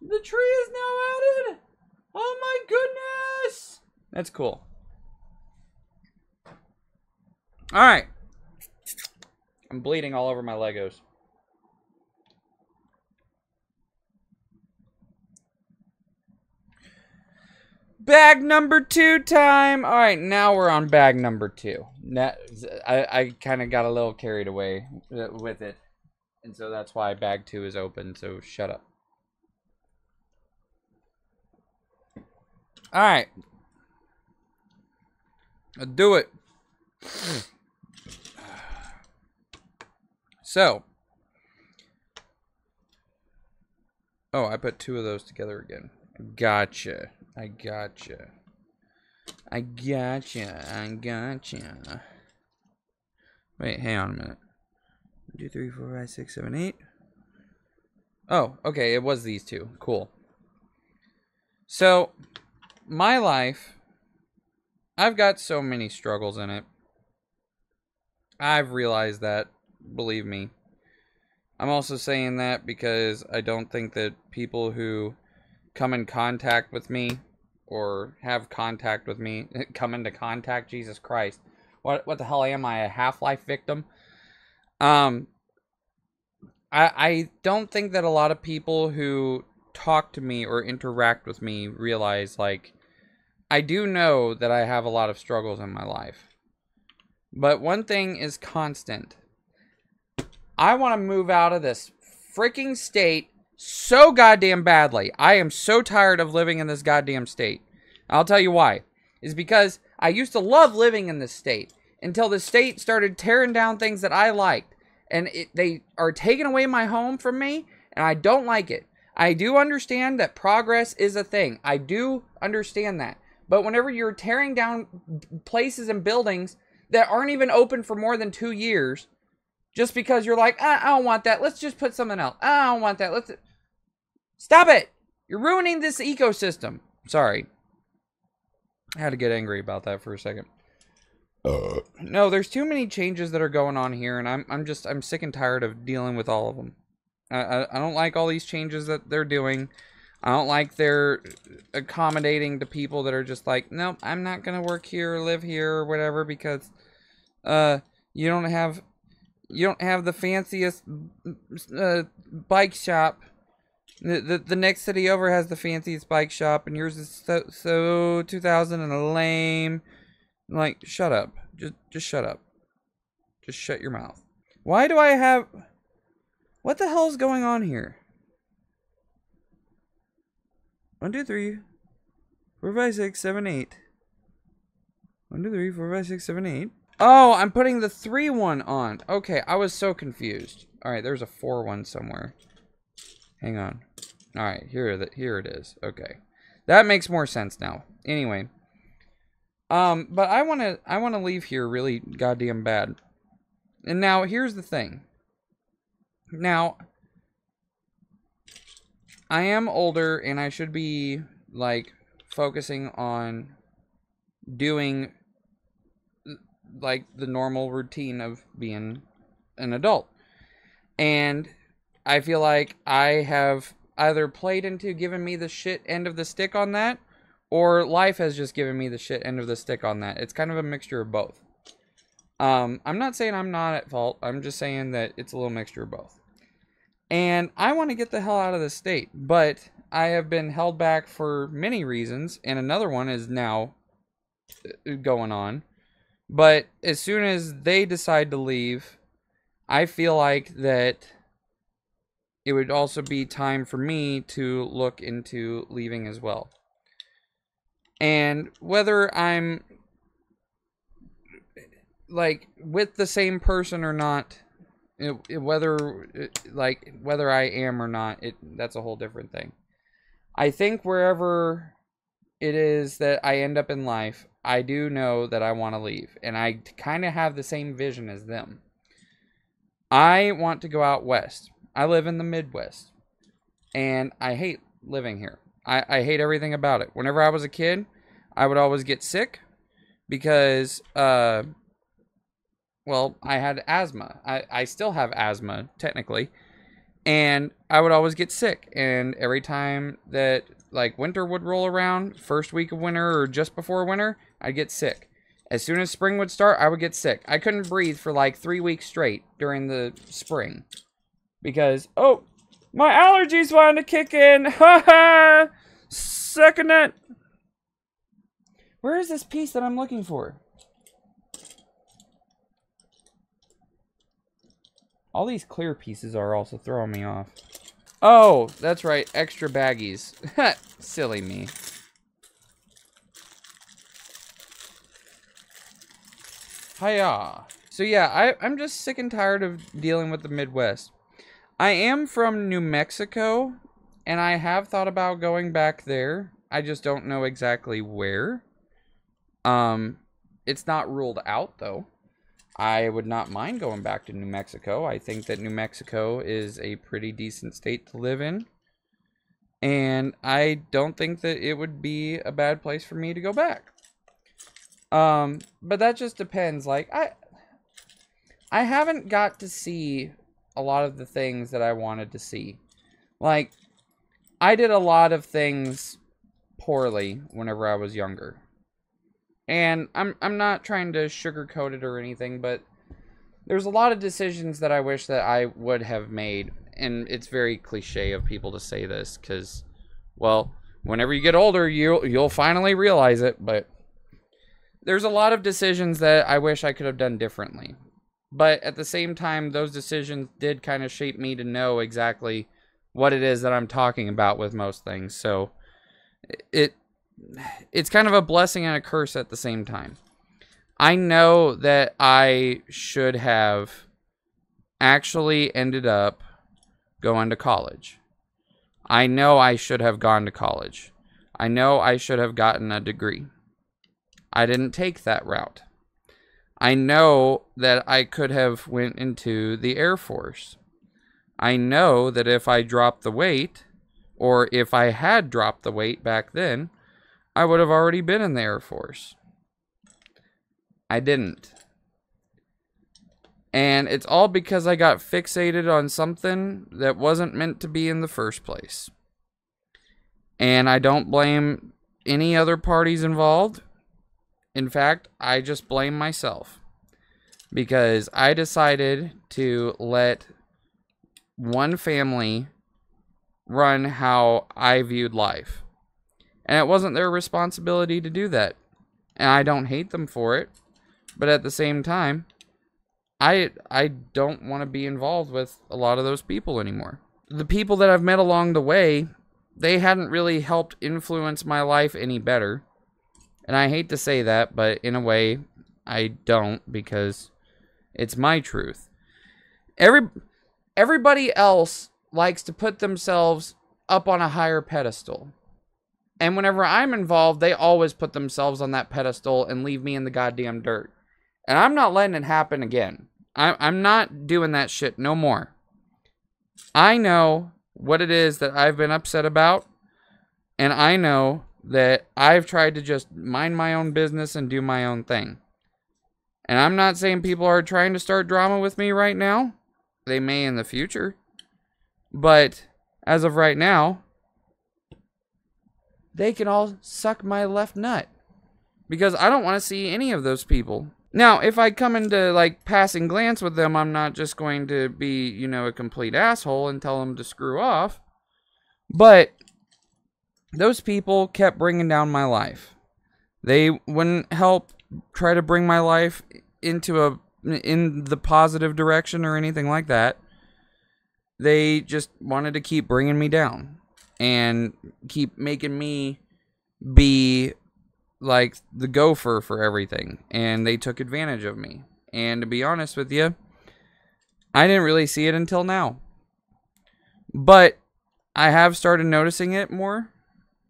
The tree is now added. Oh my goodness! That's cool. All right. I'm bleeding all over my Legos. Bag number two time. All right, now we're on bag number two. Now, I, I kind of got a little carried away with it. And so that's why bag two is open, so shut up. All right. I'll do it. So, oh, I put two of those together again. Gotcha. I gotcha. I gotcha. I gotcha. Wait, hang on a minute. One, two, three, four, five, six, seven, eight. Oh, okay. It was these two. Cool. So, my life, I've got so many struggles in it. I've realized that. Believe me. I'm also saying that because I don't think that people who come in contact with me or have contact with me come into contact. Jesus Christ. What what the hell am I, a Half-Life victim? Um I I don't think that a lot of people who talk to me or interact with me realize, like, I do know that I have a lot of struggles in my life. But one thing is constant. I want to move out of this freaking state so goddamn badly. I am so tired of living in this goddamn state. I'll tell you why. It's because I used to love living in this state until the state started tearing down things that I liked. And it, they are taking away my home from me, and I don't like it. I do understand that progress is a thing. I do understand that. But whenever you're tearing down places and buildings that aren't even open for more than two years... Just because you're like, I, I don't want that. Let's just put something else. I don't want that. Let's stop it. You're ruining this ecosystem. Sorry. I had to get angry about that for a second. Uh. No, there's too many changes that are going on here, and I'm I'm just I'm sick and tired of dealing with all of them. I I, I don't like all these changes that they're doing. I don't like they're accommodating to people that are just like, nope, I'm not gonna work here or live here or whatever because, uh, you don't have. You don't have the fanciest uh, bike shop. The, the the next city over has the fanciest bike shop, and yours is so so two thousand and lame. Like, shut up. Just just shut up. Just shut your mouth. Why do I have? What the hell is going on here? One, two, three, four, five, six, seven, eight. One, two, three, four, five, six, seven, eight. Oh, I'm putting the three one on. Okay, I was so confused. All right, there's a four one somewhere. Hang on. All right, here that here it is. Okay. That makes more sense now. Anyway. Um, but I want to I want to leave here really goddamn bad. And now here's the thing. Now I am older and I should be like focusing on doing like the normal routine of being an adult. And I feel like I have either played into giving me the shit end of the stick on that, or life has just given me the shit end of the stick on that. It's kind of a mixture of both. Um, I'm not saying I'm not at fault. I'm just saying that it's a little mixture of both. And I want to get the hell out of this state, but I have been held back for many reasons. And another one is now going on. But as soon as they decide to leave, I feel like that it would also be time for me to look into leaving as well. And whether I'm like with the same person or not It, it, whether it, like whether I am or not, it that's a whole different thing. I think wherever it is that I end up in life, I do know that I want to leave, and I kind of have the same vision as them. I want to go out west. I live in the Midwest, and I hate living here. I, I hate everything about it. Whenever I was a kid, I would always get sick because, uh, well, I had asthma. I, I still have asthma, technically, and I would always get sick. And every time that, like, winter would roll around, first week of winter or just before winter, I'd get sick. As soon as spring would start, I would get sick. I couldn't breathe for like three weeks straight during the spring because, oh, my allergies wanted to kick in. Ha ha! Sucking that. Where is this piece that I'm looking for? All these clear pieces are also throwing me off. Oh, that's right. Extra baggies. Silly me. Hiya. So yeah, I, I'm just sick and tired of dealing with the Midwest. I am from New Mexico, and I have thought about going back there. I just don't know exactly where. Um, it's not ruled out, though. I would not mind going back to New Mexico. I think that New Mexico is a pretty decent state to live in. And I don't think that it would be a bad place for me to go back. Um, but that just depends. Like, I, I haven't got to see a lot of the things that I wanted to see. Like, I did a lot of things poorly whenever I was younger. And I'm, I'm not trying to sugarcoat it or anything, but there's a lot of decisions that I wish that I would have made. And it's very cliche of people to say this, because, well, whenever you get older, you, you'll finally realize it. But there's a lot of decisions that I wish I could have done differently. But at the same time, those decisions did kind of shape me to know exactly what it is that I'm talking about with most things. So it it's kind of a blessing and a curse at the same time. I know that I should have actually ended up going to college. I know I should have gone to college. I know I should have gotten a degree. I didn't take that route. I know that I could have went into the Air Force. I know that if I dropped the weight, or if I had dropped the weight back then, I would have already been in the Air Force. I didn't. And it's all because I got fixated on something that wasn't meant to be in the first place. And I don't blame any other parties involved. In fact, I just blame myself because I decided to let one family run how I viewed life. And it wasn't their responsibility to do that. And I don't hate them for it. But at the same time, I, I don't want to be involved with a lot of those people anymore. The people that I've met along the way, they hadn't really helped influence my life any better. And I hate to say that, but in a way, I don't, because it's my truth. Every, everybody else likes to put themselves up on a higher pedestal. And whenever I'm involved, they always put themselves on that pedestal and leave me in the goddamn dirt. And I'm not letting it happen again. I, I'm not doing that shit no more. I know what it is that I've been upset about, and I know that I've tried to just mind my own business and do my own thing. And I'm not saying people are trying to start drama with me right now. They may in the future. But as of right now, they can all suck my left nut. Because I don't want to see any of those people. Now, if I come into, like, passing glance with them, I'm not just going to be, you know, a complete asshole and tell them to screw off. But those people kept bringing down my life. They wouldn't help try to bring my life into a in the positive direction or anything like that. They just wanted to keep bringing me down and keep making me be like the gopher for everything. And they took advantage of me. And to be honest with you, I didn't really see it until now. But I have started noticing it more,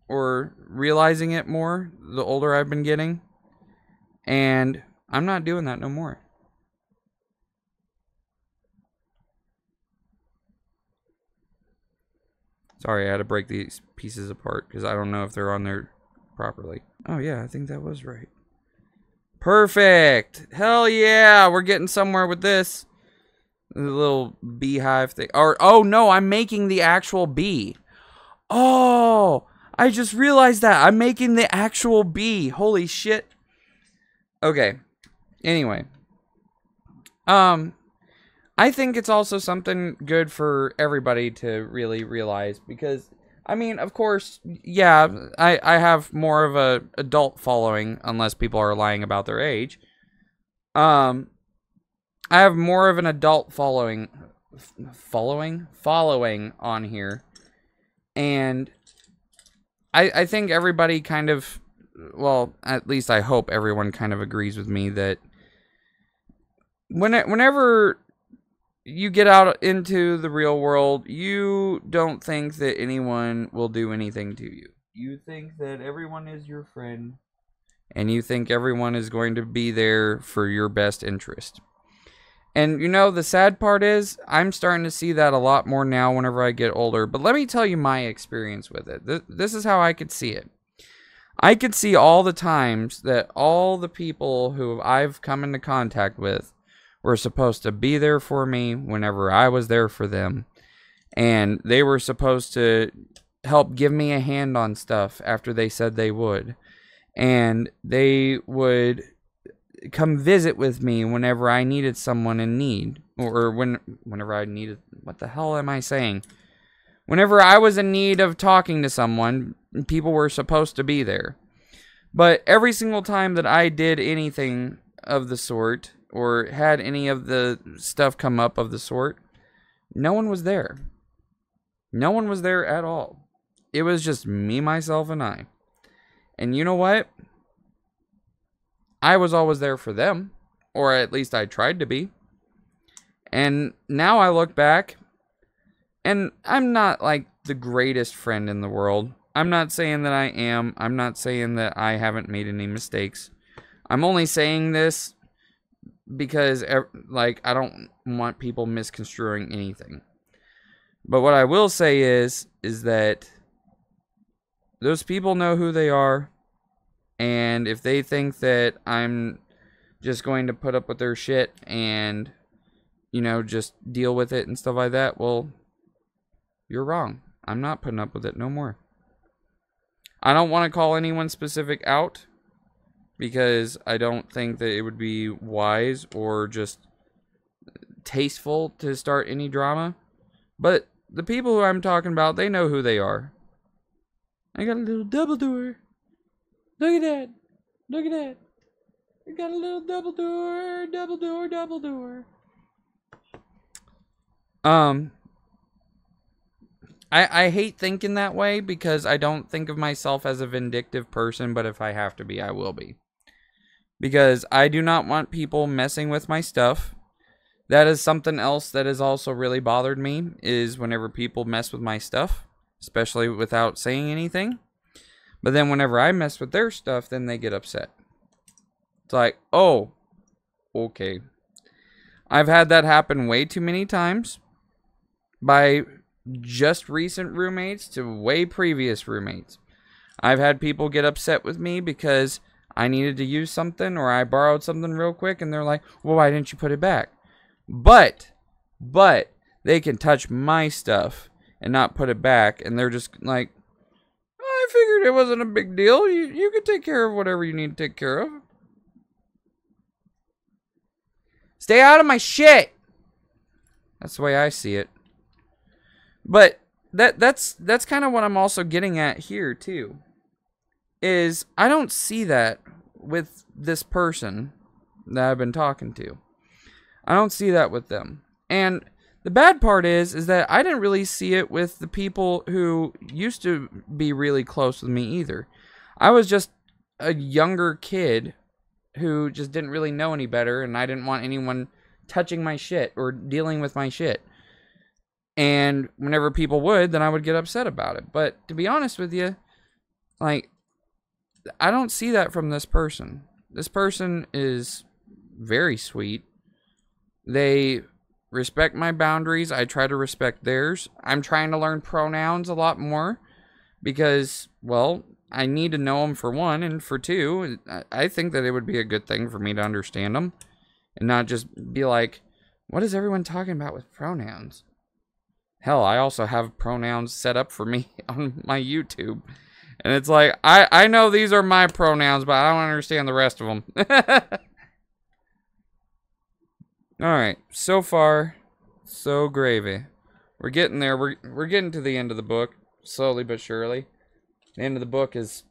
or realizing it more, the older I've been getting. And I'm not doing that no more. Sorry, I had to break these pieces apart because I don't know if they're on there properly. Oh yeah, I think that was right. Perfect! Hell yeah! We're getting somewhere with this. The little beehive thing. Or, oh no, I'm making the actual bee. Oh! I just realized that. I'm making the actual bee. Holy shit. Okay. Anyway. Um... I think it's also something good for everybody to really realize, because, I mean, of course, yeah, I, I have more of a adult following, unless people are lying about their age. Um, I have more of an adult following, f following? Following on here, and I, I think everybody kind of, well, at least I hope everyone kind of agrees with me that when it, whenever... you get out into the real world, you don't think that anyone will do anything to you. You think that everyone is your friend, and you think everyone is going to be there for your best interest. And, you know, the sad part is, I'm starting to see that a lot more now whenever I get older. But let me tell you my experience with it. This is how I could see it. I could see all the times that all the people who I've come into contact with were supposed to be there for me whenever I was there for them. And they were supposed to help give me a hand on stuff after they said they would. And they would come visit with me whenever I needed someone in need. Or when whenever I needed... What the hell am I saying? Whenever I was in need of talking to someone, people were supposed to be there. But every single time that I did anything of the sort, or had any of the stuff come up of the sort, no one was there. No one was there at all. It was just me, myself, and I. And you know what? I was always there for them, or at least I tried to be. And now I look back, and I'm not like the greatest friend in the world. I'm not saying that I am. I'm not saying that I haven't made any mistakes. I'm only saying this because, like, I don't want people misconstruing anything. But what I will say is, is that those people know who they are, and if they think that I'm just going to put up with their shit and, you know, just deal with it and stuff like that, well, you're wrong. I'm not putting up with it no more. I don't want to call anyone specific out, because I don't think that it would be wise or just tasteful to start any drama. But the people who I'm talking about, they know who they are. I got a little double door. Look at that. Look at that. I got a little double door. Double door. Double door. Um, I, I hate thinking that way, because I don't think of myself as a vindictive person. But if I have to be, I will be. Because I do not want people messing with my stuff. That is something else that has also really bothered me, is whenever people mess with my stuff, especially without saying anything. But then whenever I mess with their stuff, then they get upset. It's like, oh, okay. I've had that happen way too many times, by just recent roommates to way previous roommates. I've had people get upset with me because I needed to use something, or I borrowed something real quick, and they're like, well, why didn't you put it back? But, but, they can touch my stuff and not put it back, and they're just like, well, I figured it wasn't a big deal. You, you could take care of whatever you need to take care of. Stay out of my shit! That's the way I see it. But, that that's that's kind of what I'm also getting at here, too. Is I don't see that with this person that I've been talking to. I don't see that with them. And the bad part is, is that I didn't really see it with the people who used to be really close with me either. I was just a younger kid who just didn't really know any better, and I didn't want anyone touching my shit or dealing with my shit. And whenever people would, then I would get upset about it. But to be honest with you, like, I don't see that from this person. This person is very sweet. They respect my boundaries. I try to respect theirs. I'm trying to learn pronouns a lot more because, well, I need to know them for one, and for two, I think that it would be a good thing for me to understand them and not just be like, what is everyone talking about with pronouns? Hell, I also have pronouns set up for me on my YouTube. And it's like, I, I know these are my pronouns, but I don't understand the rest of them. Alright, so far, so gravy. We're getting there. We're, we're getting to the end of the book, slowly but surely. The end of the book is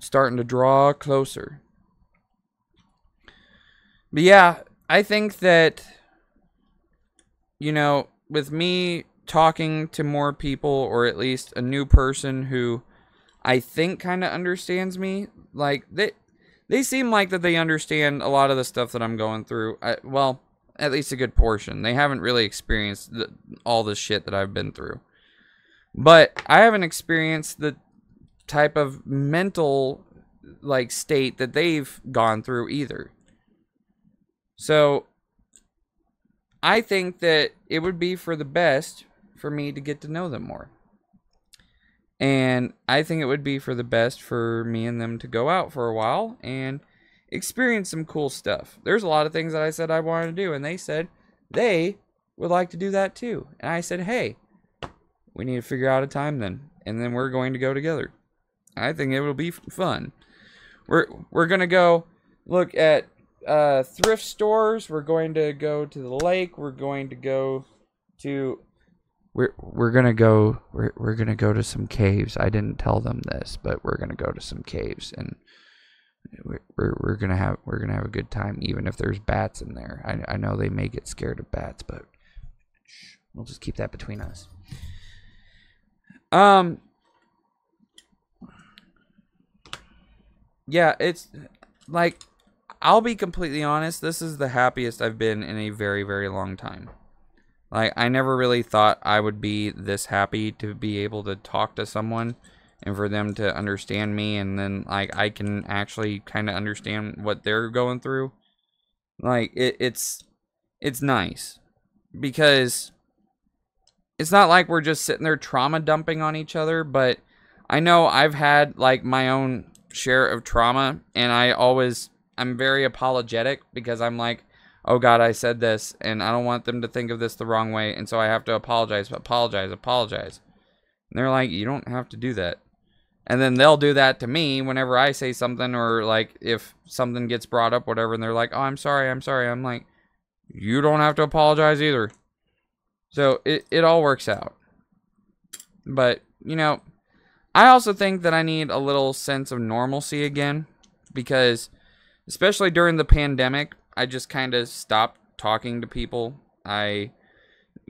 starting to draw closer. But yeah, I think that, you know, with me talking to more people, or at least a new person who I think kind of understands me, like, they they seem like that they understand a lot of the stuff that I'm going through. I, well, at least a good portion. They haven't really experienced the, all the shit that I've been through. But I haven't experienced the type of mental, like, state that they've gone through either. So I think that it would be for the best for me to get to know them more, and I think it would be for the best for me and them to go out for a while and experience some cool stuff. There's a lot of things that I said I wanted to do, and they said they would like to do that too, and I said, hey, we need to figure out a time then, and then we're going to go together. I think it will be fun. We're we're gonna go look at uh, thrift stores. We're going to go to the lake. We're going to go to we're we're gonna go we're we're gonna go to some caves. I didn't tell them this, but we're gonna go to some caves, and we're we're, we're gonna have we're gonna have a good time, even if there's bats in there. I I know they may get scared of bats, but shh, we'll just keep that between us. Um. Yeah, it's like, I'll be completely honest, this is the happiest I've been in a very, very long time. Like, I never really thought I would be this happy to be able to talk to someone and for them to understand me, and then, like, I can actually kind of understand what they're going through. Like, it, it's, it's nice because it's not like we're just sitting there trauma dumping on each other, but I know I've had, like, my own share of trauma, and I always I'm very apologetic because I'm like, oh god, I said this, and I don't want them to think of this the wrong way, and so I have to apologize, apologize, apologize. And they're like, you don't have to do that. And then they'll do that to me whenever I say something, or like if something gets brought up, whatever, and they're like, oh, I'm sorry, I'm sorry. I'm like, you don't have to apologize either. So it, it all works out. But, you know, I also think that I need a little sense of normalcy again, because especially during the pandemic, I just kind of stopped talking to people. I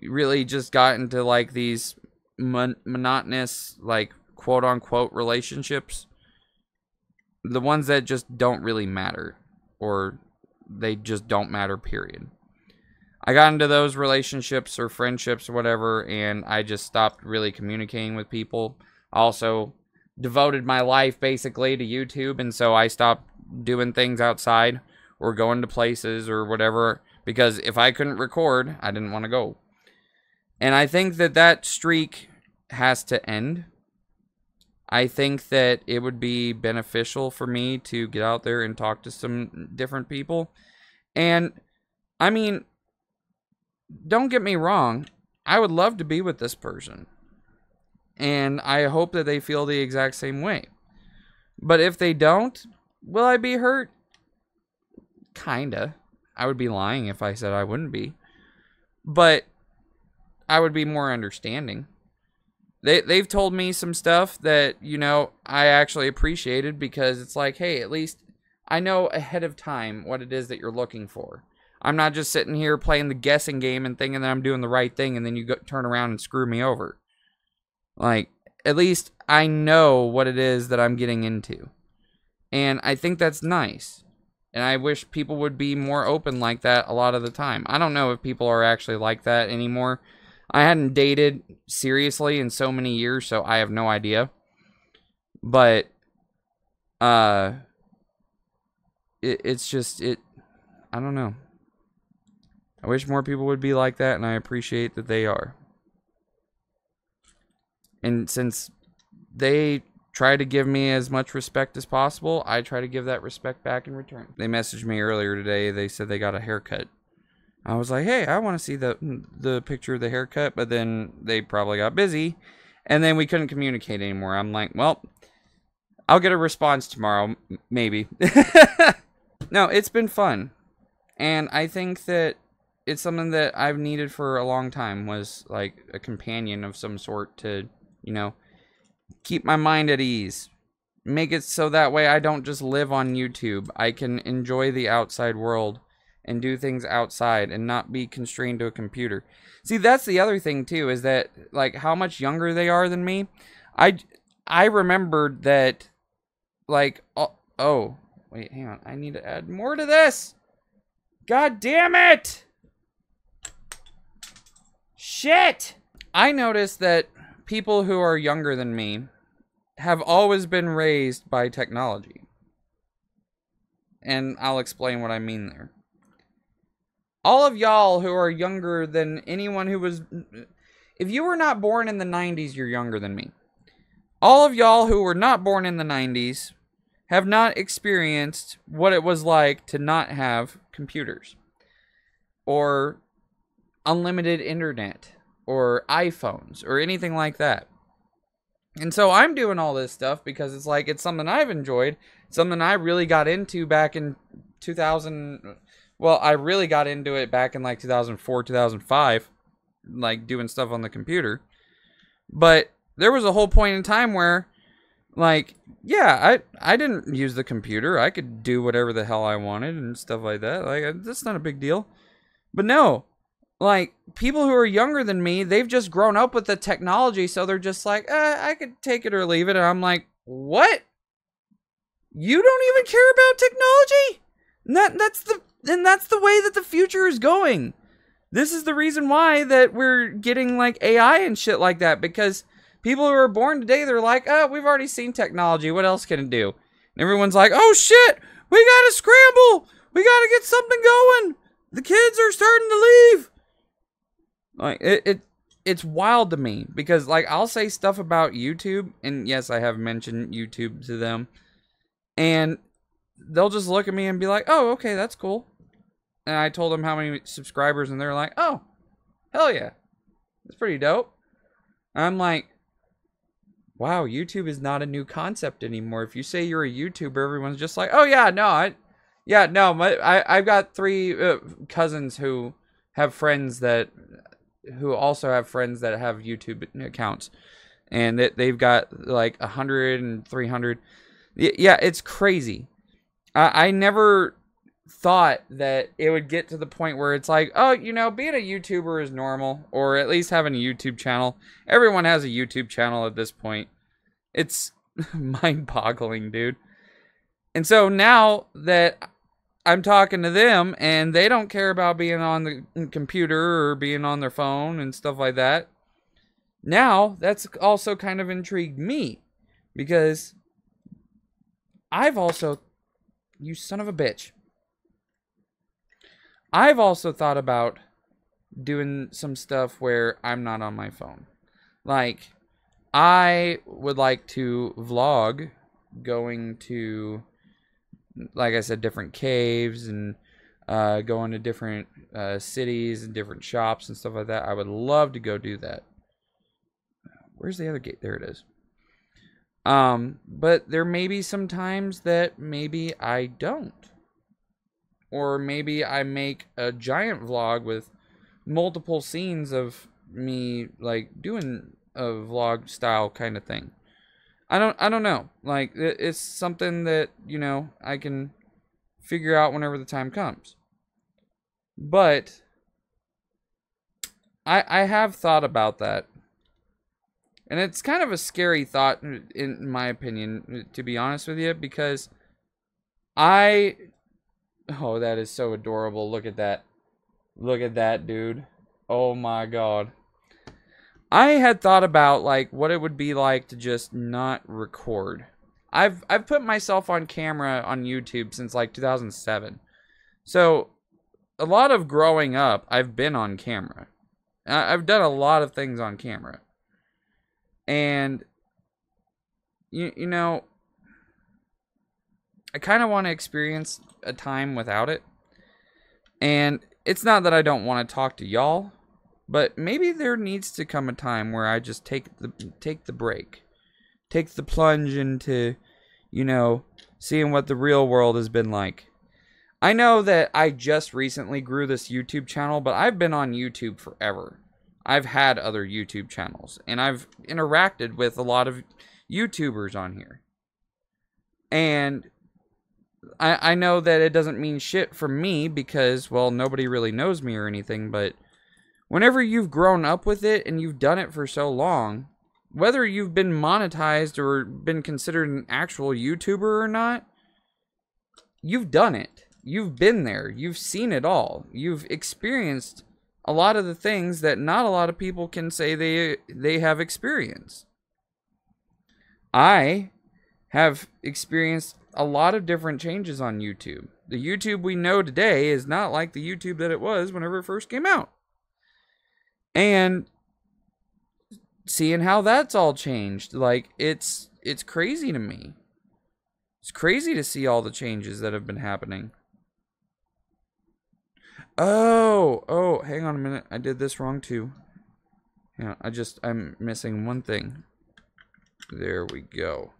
really just got into, like, these mon monotonous, like, quote-unquote relationships. The ones that just don't really matter, or they just don't matter, period. I got into those relationships or friendships or whatever, and I just stopped really communicating with people. Also devoted my life basically to YouTube, and so I stopped doing things outside or going to places or whatever, because if I couldn't record, I didn't want to go. And I think that that streak has to end. I think that it would be beneficial for me to get out there and talk to some different people. And I mean, don't get me wrong, I would love to be with this person, and I hope that they feel the exact same way. But if they don't, will I be hurt? Kinda. I would be lying if I said I wouldn't be. But I would be more understanding. They, they've told me some stuff that, you know, I actually appreciated, because it's like, hey, at least I know ahead of time what it is that you're looking for. I'm not just sitting here playing the guessing game and thinking that I'm doing the right thing, and then you go, turn around and screw me over. Like, at least I know what it is that I'm getting into. And I think that's nice. And I wish people would be more open like that a lot of the time. I don't know if people are actually like that anymore. I hadn't dated seriously in so many years, so I have no idea. But uh, it, it's just, it. I don't know. I wish more people would be like that, and I appreciate that they are. And since they try to give me as much respect as possible, I try to give that respect back in return. They messaged me earlier today. They said they got a haircut. I was like, hey, I want to see the the picture of the haircut, but then they probably got busy, and then we couldn't communicate anymore. I'm like, well, I'll get a response tomorrow, maybe. No, it's been fun, and I think that it's something that I've needed for a long time, was like a companion of some sort to, you know, keep my mind at ease. Make it so that way I don't just live on YouTube. I can enjoy the outside world and do things outside and not be constrained to a computer. See, that's the other thing too, is that like how much younger they are than me. I, I remembered that, like, oh, oh wait, hang on. I need to add more to this. God damn it. Shit. I noticed that people who are younger than me have always been raised by technology. And I'll explain what I mean there. All of y'all who are younger than anyone who was... If you were not born in the nineties, you're younger than me. All of y'all who were not born in the nineties have not experienced what it was like to not have computers. Or unlimited internet. Or iPhones, or anything like that. And so I'm doing all this stuff because it's like, it's something I've enjoyed, something I really got into back in two thousand, well, I really got into it back in like two thousand four, two thousand five, like doing stuff on the computer. But there was a whole point in time where, like, yeah, I, I didn't use the computer, I could do whatever the hell I wanted and stuff like that, like, that's not a big deal. But no, like, people who are younger than me, they've just grown up with the technology, so they're just like, eh, I could take it or leave it. And I'm like, what? You don't even care about technology? And that, that's the, and that's the way that the future is going. This is the reason why that we're getting, like, A I and shit like that, because people who are born today, they're like, oh, we've already seen technology. What else can it do? And everyone's like, oh, shit, we gotta scramble. We gotta get something going. The kids are starting to leave. Like, it, it, it's wild to me because, like, I'll say stuff about YouTube, and yes, I have mentioned YouTube to them, and they'll just look at me and be like, oh, okay, that's cool. And I told them how many subscribers, and they're like, oh, hell yeah, that's pretty dope. And I'm like, wow, YouTube is not a new concept anymore. If you say you're a YouTuber, everyone's just like, oh, yeah, no, I, yeah, no, my, I, I've got three uh, cousins who have friends that... who also have friends that have YouTube accounts, and that they've got like a hundred and three hundred. Yeah, it's crazy. I, I never thought that it would get to the point where it's like, oh, you know, being a YouTuber is normal, or at least having a YouTube channel. Everyone has a YouTube channel at this point. It's mind-boggling, dude. And so now that I'm talking to them, and they don't care about being on the computer or being on their phone and stuff like that. Now, that's also kind of intrigued me, because I've also, you son of a bitch, I've also thought about doing some stuff where I'm not on my phone. Like, I would like to vlog going to, like I said, different caves and uh, going to different uh, cities and different shops and stuff like that. I would love to go do that. Where's the other gate? There it is. Um, but there may be some times that maybe I don't. Or maybe I make a giant vlog with multiple scenes of me, like, doing a vlog style kind of thing. I don't, I don't know. Like, it's something that, you know, I can figure out whenever the time comes. But I, I have thought about that. And it's kind of a scary thought, in my opinion, to be honest with you, because I Oh, that is so adorable. Look at that. Look at that, dude. Oh my god. I had thought about like what it would be like to just not record. I've I've put myself on camera on YouTube since like two thousand seven. So a lot of growing up, I've been on camera. I've done a lot of things on camera. And you you know, I kind of want to experience a time without it. And it's not that I don't want to talk to y'all, but maybe there needs to come a time where I just take the take the break. Take the plunge into, you know, seeing what the real world has been like. I know that I just recently grew this YouTube channel, but I've been on YouTube forever. I've had other YouTube channels, and I've interacted with a lot of YouTubers on here. And I, I know that it doesn't mean shit for me because, well, nobody really knows me or anything, but whenever you've grown up with it and you've done it for so long, whether you've been monetized or been considered an actual YouTuber or not, you've done it. You've been there. You've seen it all. You've experienced a lot of the things that not a lot of people can say they they have experienced. I have experienced a lot of different changes on YouTube. The YouTube we know today is not like the YouTube that it was whenever it first came out. And seeing how that's all changed, like it's it's crazy to me. It's crazy to see all the changes that have been happening. Oh, oh, hang on a minute. I did this wrong too. Yeah, I just I'm missing one thing. There we go.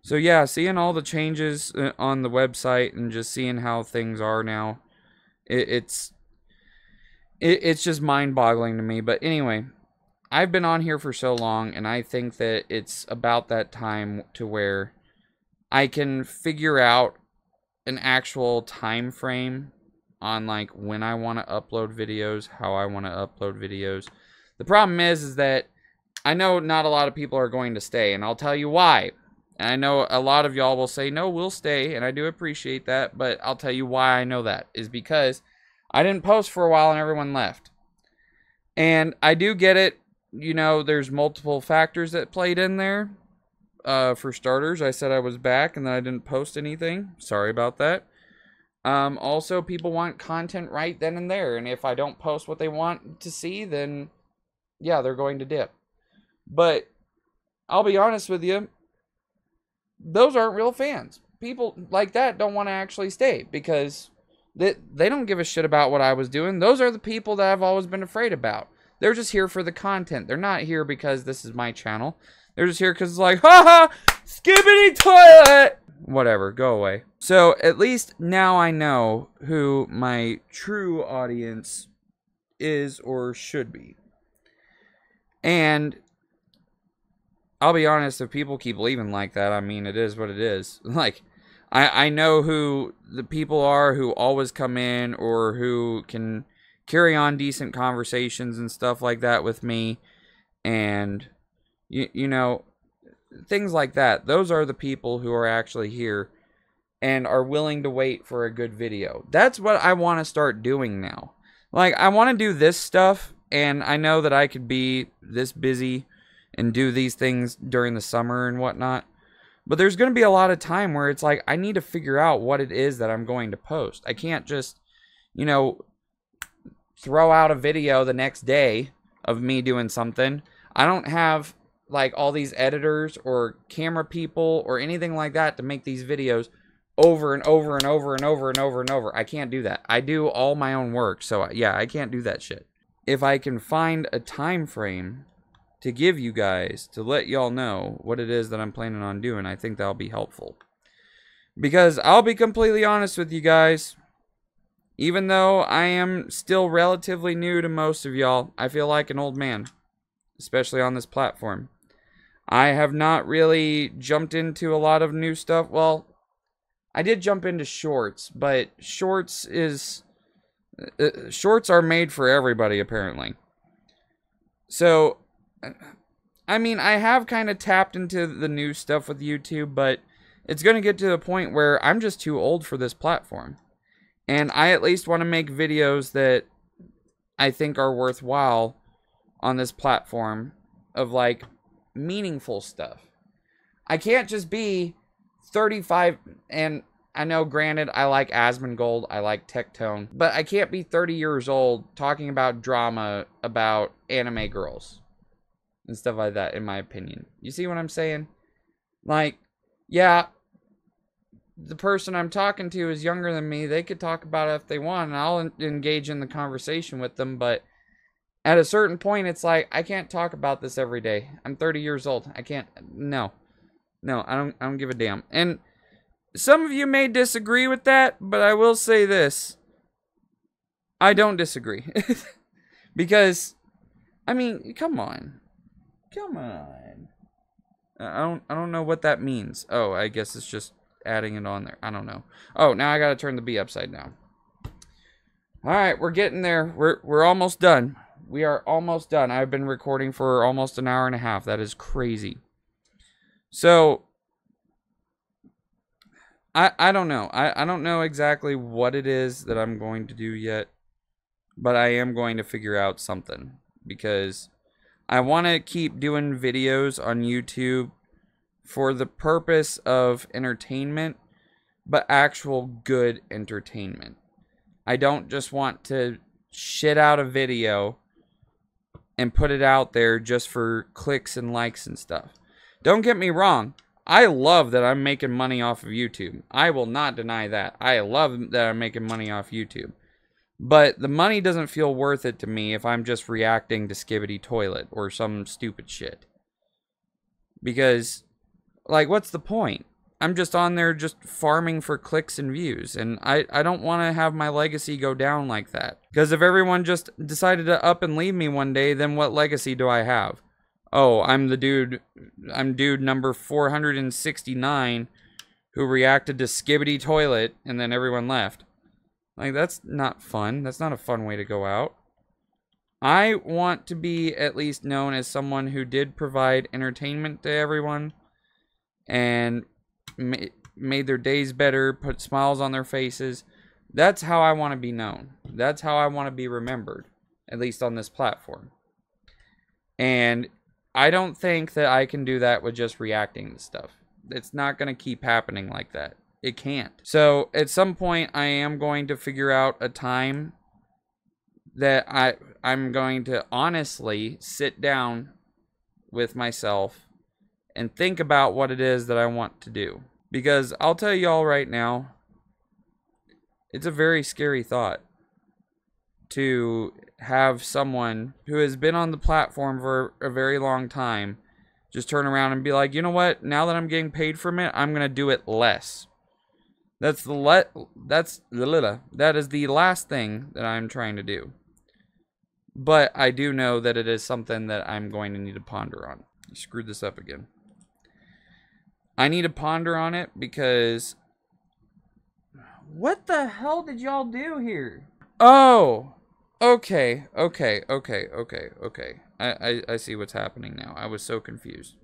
So yeah, seeing all the changes on the website and just seeing how things are now, it, it's it, it's just mind-boggling to me. But anyway. I've been on here for so long, and I think that it's about that time to where I can figure out an actual time frame on like when I want to upload videos, how I want to upload videos. The problem is, is that I know not a lot of people are going to stay, and I'll tell you why. And I know a lot of y'all will say, no, we'll stay, and I do appreciate that, but I'll tell you why I know that is because I didn't post for a while and everyone left. And I do get it. You know, there's multiple factors that played in there. Uh, for starters, I said I was back and then I didn't post anything. Sorry about that. Um, also, people want content right then and there. And if I don't post what they want to see, then, yeah, they're going to dip. But I'll be honest with you. Those aren't real fans. People like that don't want to actually stay because they, they don't give a shit about what I was doing. Those are the people that I've always been afraid about. They're just here for the content. They're not here because this is my channel. They're just here because it's like, haha, skibbity toilet. Whatever, go away. So at least now I know who my true audience is or should be. And I'll be honest, if people keep leaving like that, I mean, it is what it is. Like, I, I know who the people are who always come in or who can carry on decent conversations and stuff like that with me, and you, you know, things like that. Those are the people who are actually here and are willing to wait for a good video. That's what I want to start doing now. Like, I want to do this stuff, and I know that I could be this busy and do these things during the summer and whatnot, but there's going to be a lot of time where it's like I need to figure out what it is that I'm going to post. I can't just, you know, throw out a video the next day of me doing something. I don't have like all these editors or camera people or anything like that to make these videos over and over and over and over and over and over. I can't do that. I do all my own work, so yeah, I can't do that shit. If I can find a time frame to give you guys to let y'all know what it is that I'm planning on doing, I think that'll be helpful. Because I'll be completely honest with you guys, even though I am still relatively new to most of y'all, I feel like an old man, especially on this platform. I have not really jumped into a lot of new stuff. Well, I did jump into shorts, but shorts is... Uh, shorts are made for everybody, apparently. So, I mean, I have kind of tapped into the new stuff with YouTube, but It's going to get to the point where I'm just too old for this platform. And I at least want to make videos that I think are worthwhile on this platform of, like, meaningful stuff. I can't just be thirty-five, and I know, granted, I like Asmongold, I like Tectone, but I can't be thirty years old talking about drama about anime girls and stuff like that, in my opinion. You see what I'm saying? Like, yeah, the person I'm talking to is younger than me. They could talk about it if they want, and I'll engage in the conversation with them, but at a certain point, it's like, I can't talk about this every day. I'm thirty years old. I can't. No. No, I don't, I don't give a damn. And some of you may disagree with that, but I will say this. I don't disagree. Because, I mean, come on. Come on. I don't, I don't know what that means. Oh, I guess it's just adding it on there. I don't know. Oh, now I gotta turn the B upside down. Alright, we're getting there. We're, we're almost done. We are almost done. I've been recording for almost an hour and a half. That is crazy. So, I, I don't know. I, I don't know exactly what it is that I'm going to do yet. But I am going to figure out something. Because I want to keep doing videos on YouTube for the purpose of entertainment. But actual good entertainment. I don't just want to shit out a video and put it out there just for clicks and likes and stuff. Don't get me wrong. I love that I'm making money off of YouTube. I will not deny that. I love that I'm making money off YouTube. But the money doesn't feel worth it to me if I'm just reacting to Skibbity Toilet or some stupid shit. Because, like, what's the point? I'm just on there just farming for clicks and views. And I, I don't want to have my legacy go down like that. Because if everyone just decided to up and leave me one day, then what legacy do I have? Oh, I'm the dude, I'm dude number four hundred sixty-nine who reacted to Skibbity Toilet and then everyone left. Like, that's not fun. That's not a fun way to go out. I want to be at least known as someone who did provide entertainment to everyone and ma made their days better, put smiles on their faces. That's how I want to be known. That's how I want to be remembered, at least on this platform. And I don't think that I can do that with just reacting to stuff. It's not going to keep happening like that. It can't. So at some point, I am going to figure out a time that I, I'm going to honestly sit down with myself and think about what it is that I want to do. Because I'll tell you all right now, it's a very scary thought to have someone who has been on the platform for a very long time just turn around and be like, you know what, now that I'm getting paid from it, I'm gonna do it less. That's the let that's the that is the last thing that I'm trying to do. But I do know that it is something that I'm going to need to ponder on. I screwed this up again. I need to ponder on it because what the hell did y'all do here? Oh, Okay, okay, okay, okay, okay. I, I, I see what's happening now. I was so confused.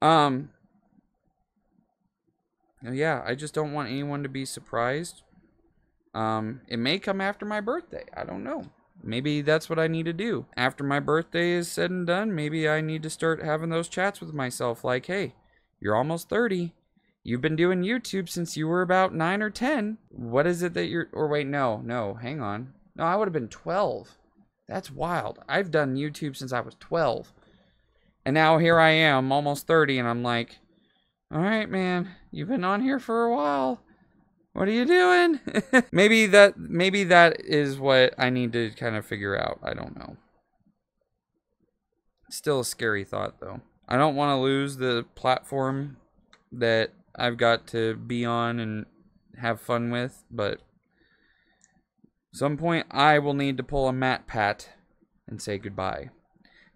Um. Yeah, I just don't want anyone to be surprised. Um, it may come after my birthday. I don't know. Maybe that's what I need to do. After my birthday is said and done, maybe I need to start having those chats with myself. Like, hey, you're almost thirty. You've been doing YouTube since you were about nine or ten. What is it that you're... Or wait, no, no, hang on. No, I would have been twelve. That's wild. I've done YouTube since I was twelve. And now here I am, almost thirty, and I'm like, all right, man, you've been on here for a while. What are you doing? Maybe that, maybe that is what I need to kind of figure out. I don't know. Still a scary thought, though. I don't want to lose the platform that I've got to be on and have fun with, but at some point I will need to pull a Matt Pat and say goodbye.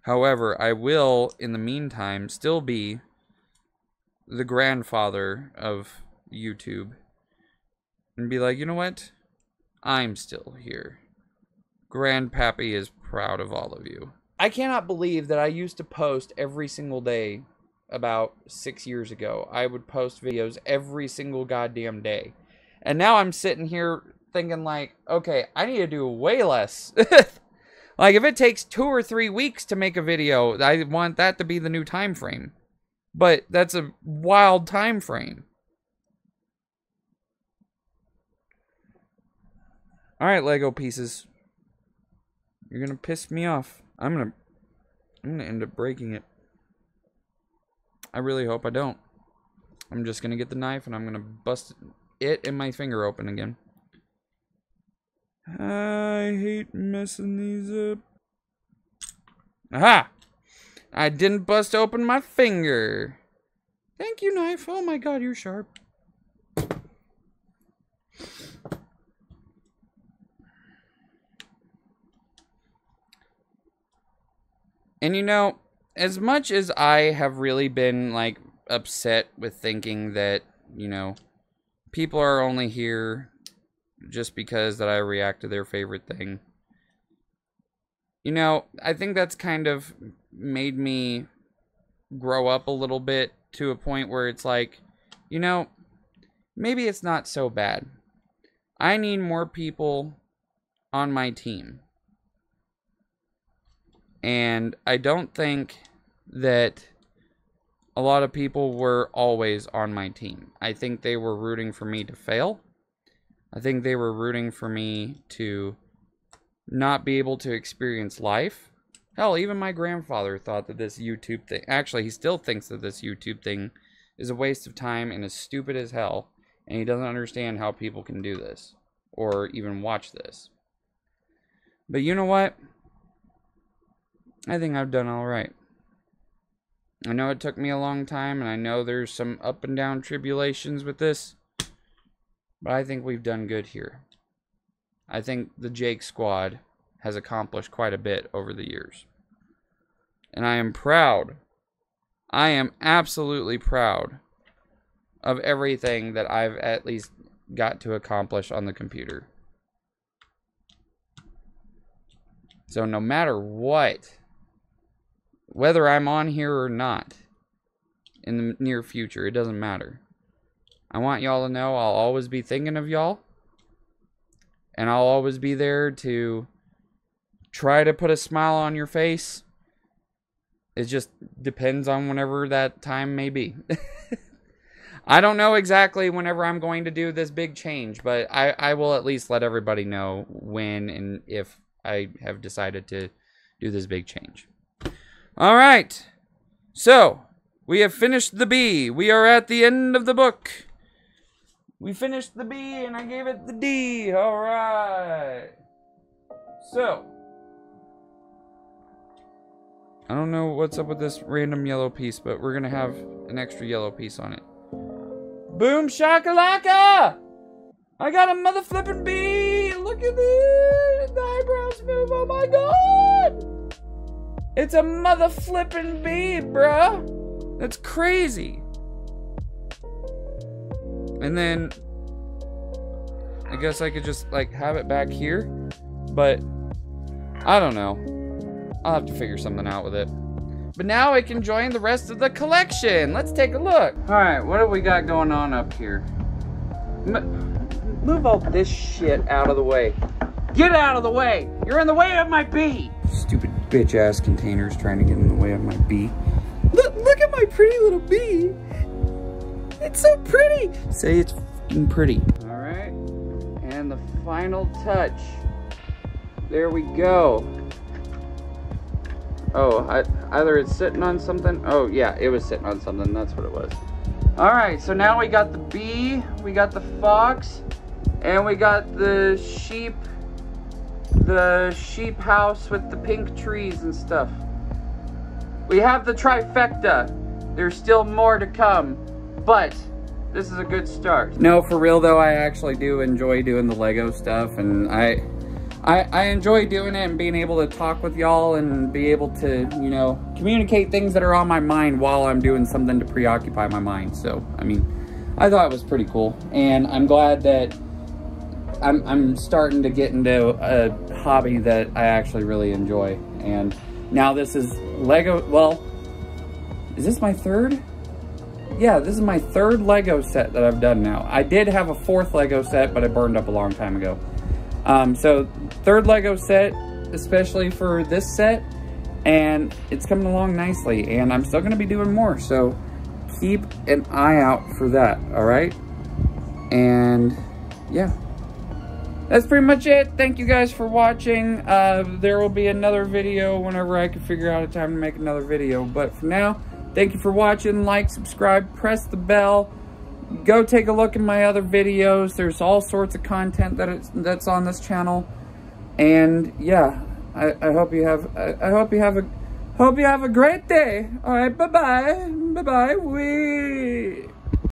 However, I will, in the meantime, still be the grandfather of YouTube and be like, you know what? I'm still here. Grandpappy is proud of all of you. I cannot believe that I used to post every single day about six years ago, I would post videos every single goddamn day. And now I'm sitting here thinking like, okay, I need to do way less. Like if it takes two or three weeks to make a video, I want that to be the new time frame. But that's a wild time frame. All right, Lego pieces. You're going to piss me off. I'm going to I'm going to end up breaking it. I really hope I don't. I'm just going to get the knife and I'm going to bust it and my finger open again. I hate messing these up. Aha! I didn't bust open my finger. Thank you, knife. Oh my god, you're sharp. And you know, as much as I have really been like upset with thinking that, you know, people are only here just because that I react to their favorite thing. You know, I think that's kind of made me grow up a little bit to a point where it's like, you know, maybe it's not so bad. I need more people on my team. And I don't think that a lot of people were always on my team. I think they were rooting for me to fail. I think they were rooting for me to not be able to experience life. Hell, even my grandfather thought that this YouTube thing... Actually, he still thinks that this YouTube thing is a waste of time and is stupid as hell. And he doesn't understand how people can do this. Or even watch this. But you know what? I think I've done all right. I know it took me a long time, and I know there's some up and down tribulations with this. But I think we've done good here. I think the Jake squad has accomplished quite a bit over the years. And I am proud. I am absolutely proud of everything that I've at least got to accomplish on the computer. So no matter what, whether I'm on here or not in the near future, it doesn't matter. I want y'all to know I'll always be thinking of y'all. And I'll always be there to try to put a smile on your face. It just depends on whenever that time may be. I don't know exactly whenever I'm going to do this big change, but I, I will at least let everybody know when and if I have decided to do this big change. All right. So, we have finished the B. We are at the end of the book. We finished the B and I gave it the D. All right. So. I don't know what's up with this random yellow piece, but we're going to have an extra yellow piece on it. Boom shakalaka! I got a mother flippin' B. Look at this. The eyebrows move. Oh my god. It's a mother flippin' B, bruh. That's crazy. And then, I guess I could just, like, have it back here. But, I don't know. I'll have to figure something out with it. But now I can join the rest of the collection. Let's take a look. Alright, what have we got going on up here? M- move all this shit out of the way. Get out of the way! You're in the way of my bee! Stupid bitch-ass containers trying to get in the way of my bee. Look, look at my pretty little bee! It's so pretty! Say it's f***ing pretty. Alright, and the final touch. There we go. Oh, I, either it's sitting on something. Oh yeah, it was sitting on something, that's what it was. Alright, so now we got the bee, we got the fox, and we got the sheep, the sheep house with the pink trees and stuff. We have the trifecta. There's still more to come. But this is a good start. No, for real though, I actually do enjoy doing the Lego stuff, and I, I, I enjoy doing it and being able to talk with y'all and be able to, you know, communicate things that are on my mind while I'm doing something to preoccupy my mind. So, I mean, I thought it was pretty cool, and I'm glad that I'm, I'm starting to get into a hobby that I actually really enjoy. And now this is Lego. Well, Is this my third? Yeah, this is my third Lego set that I've done now. I did have a fourth Lego set, but it burned up a long time ago. Um, so third Lego set, especially for this set, and it's coming along nicely, and I'm still gonna be doing more, so keep an eye out for that, all right? And yeah, that's pretty much it. Thank you guys for watching. Uh, there will be another video whenever I can figure out a time to make another video, but for now, thank you for watching. Like, subscribe, press the bell. Go take a look at my other videos. There's all sorts of content that it's, that's on this channel. And yeah, I, I hope you have I, I hope you have a hope you have a great day. All right, bye bye, bye bye. We.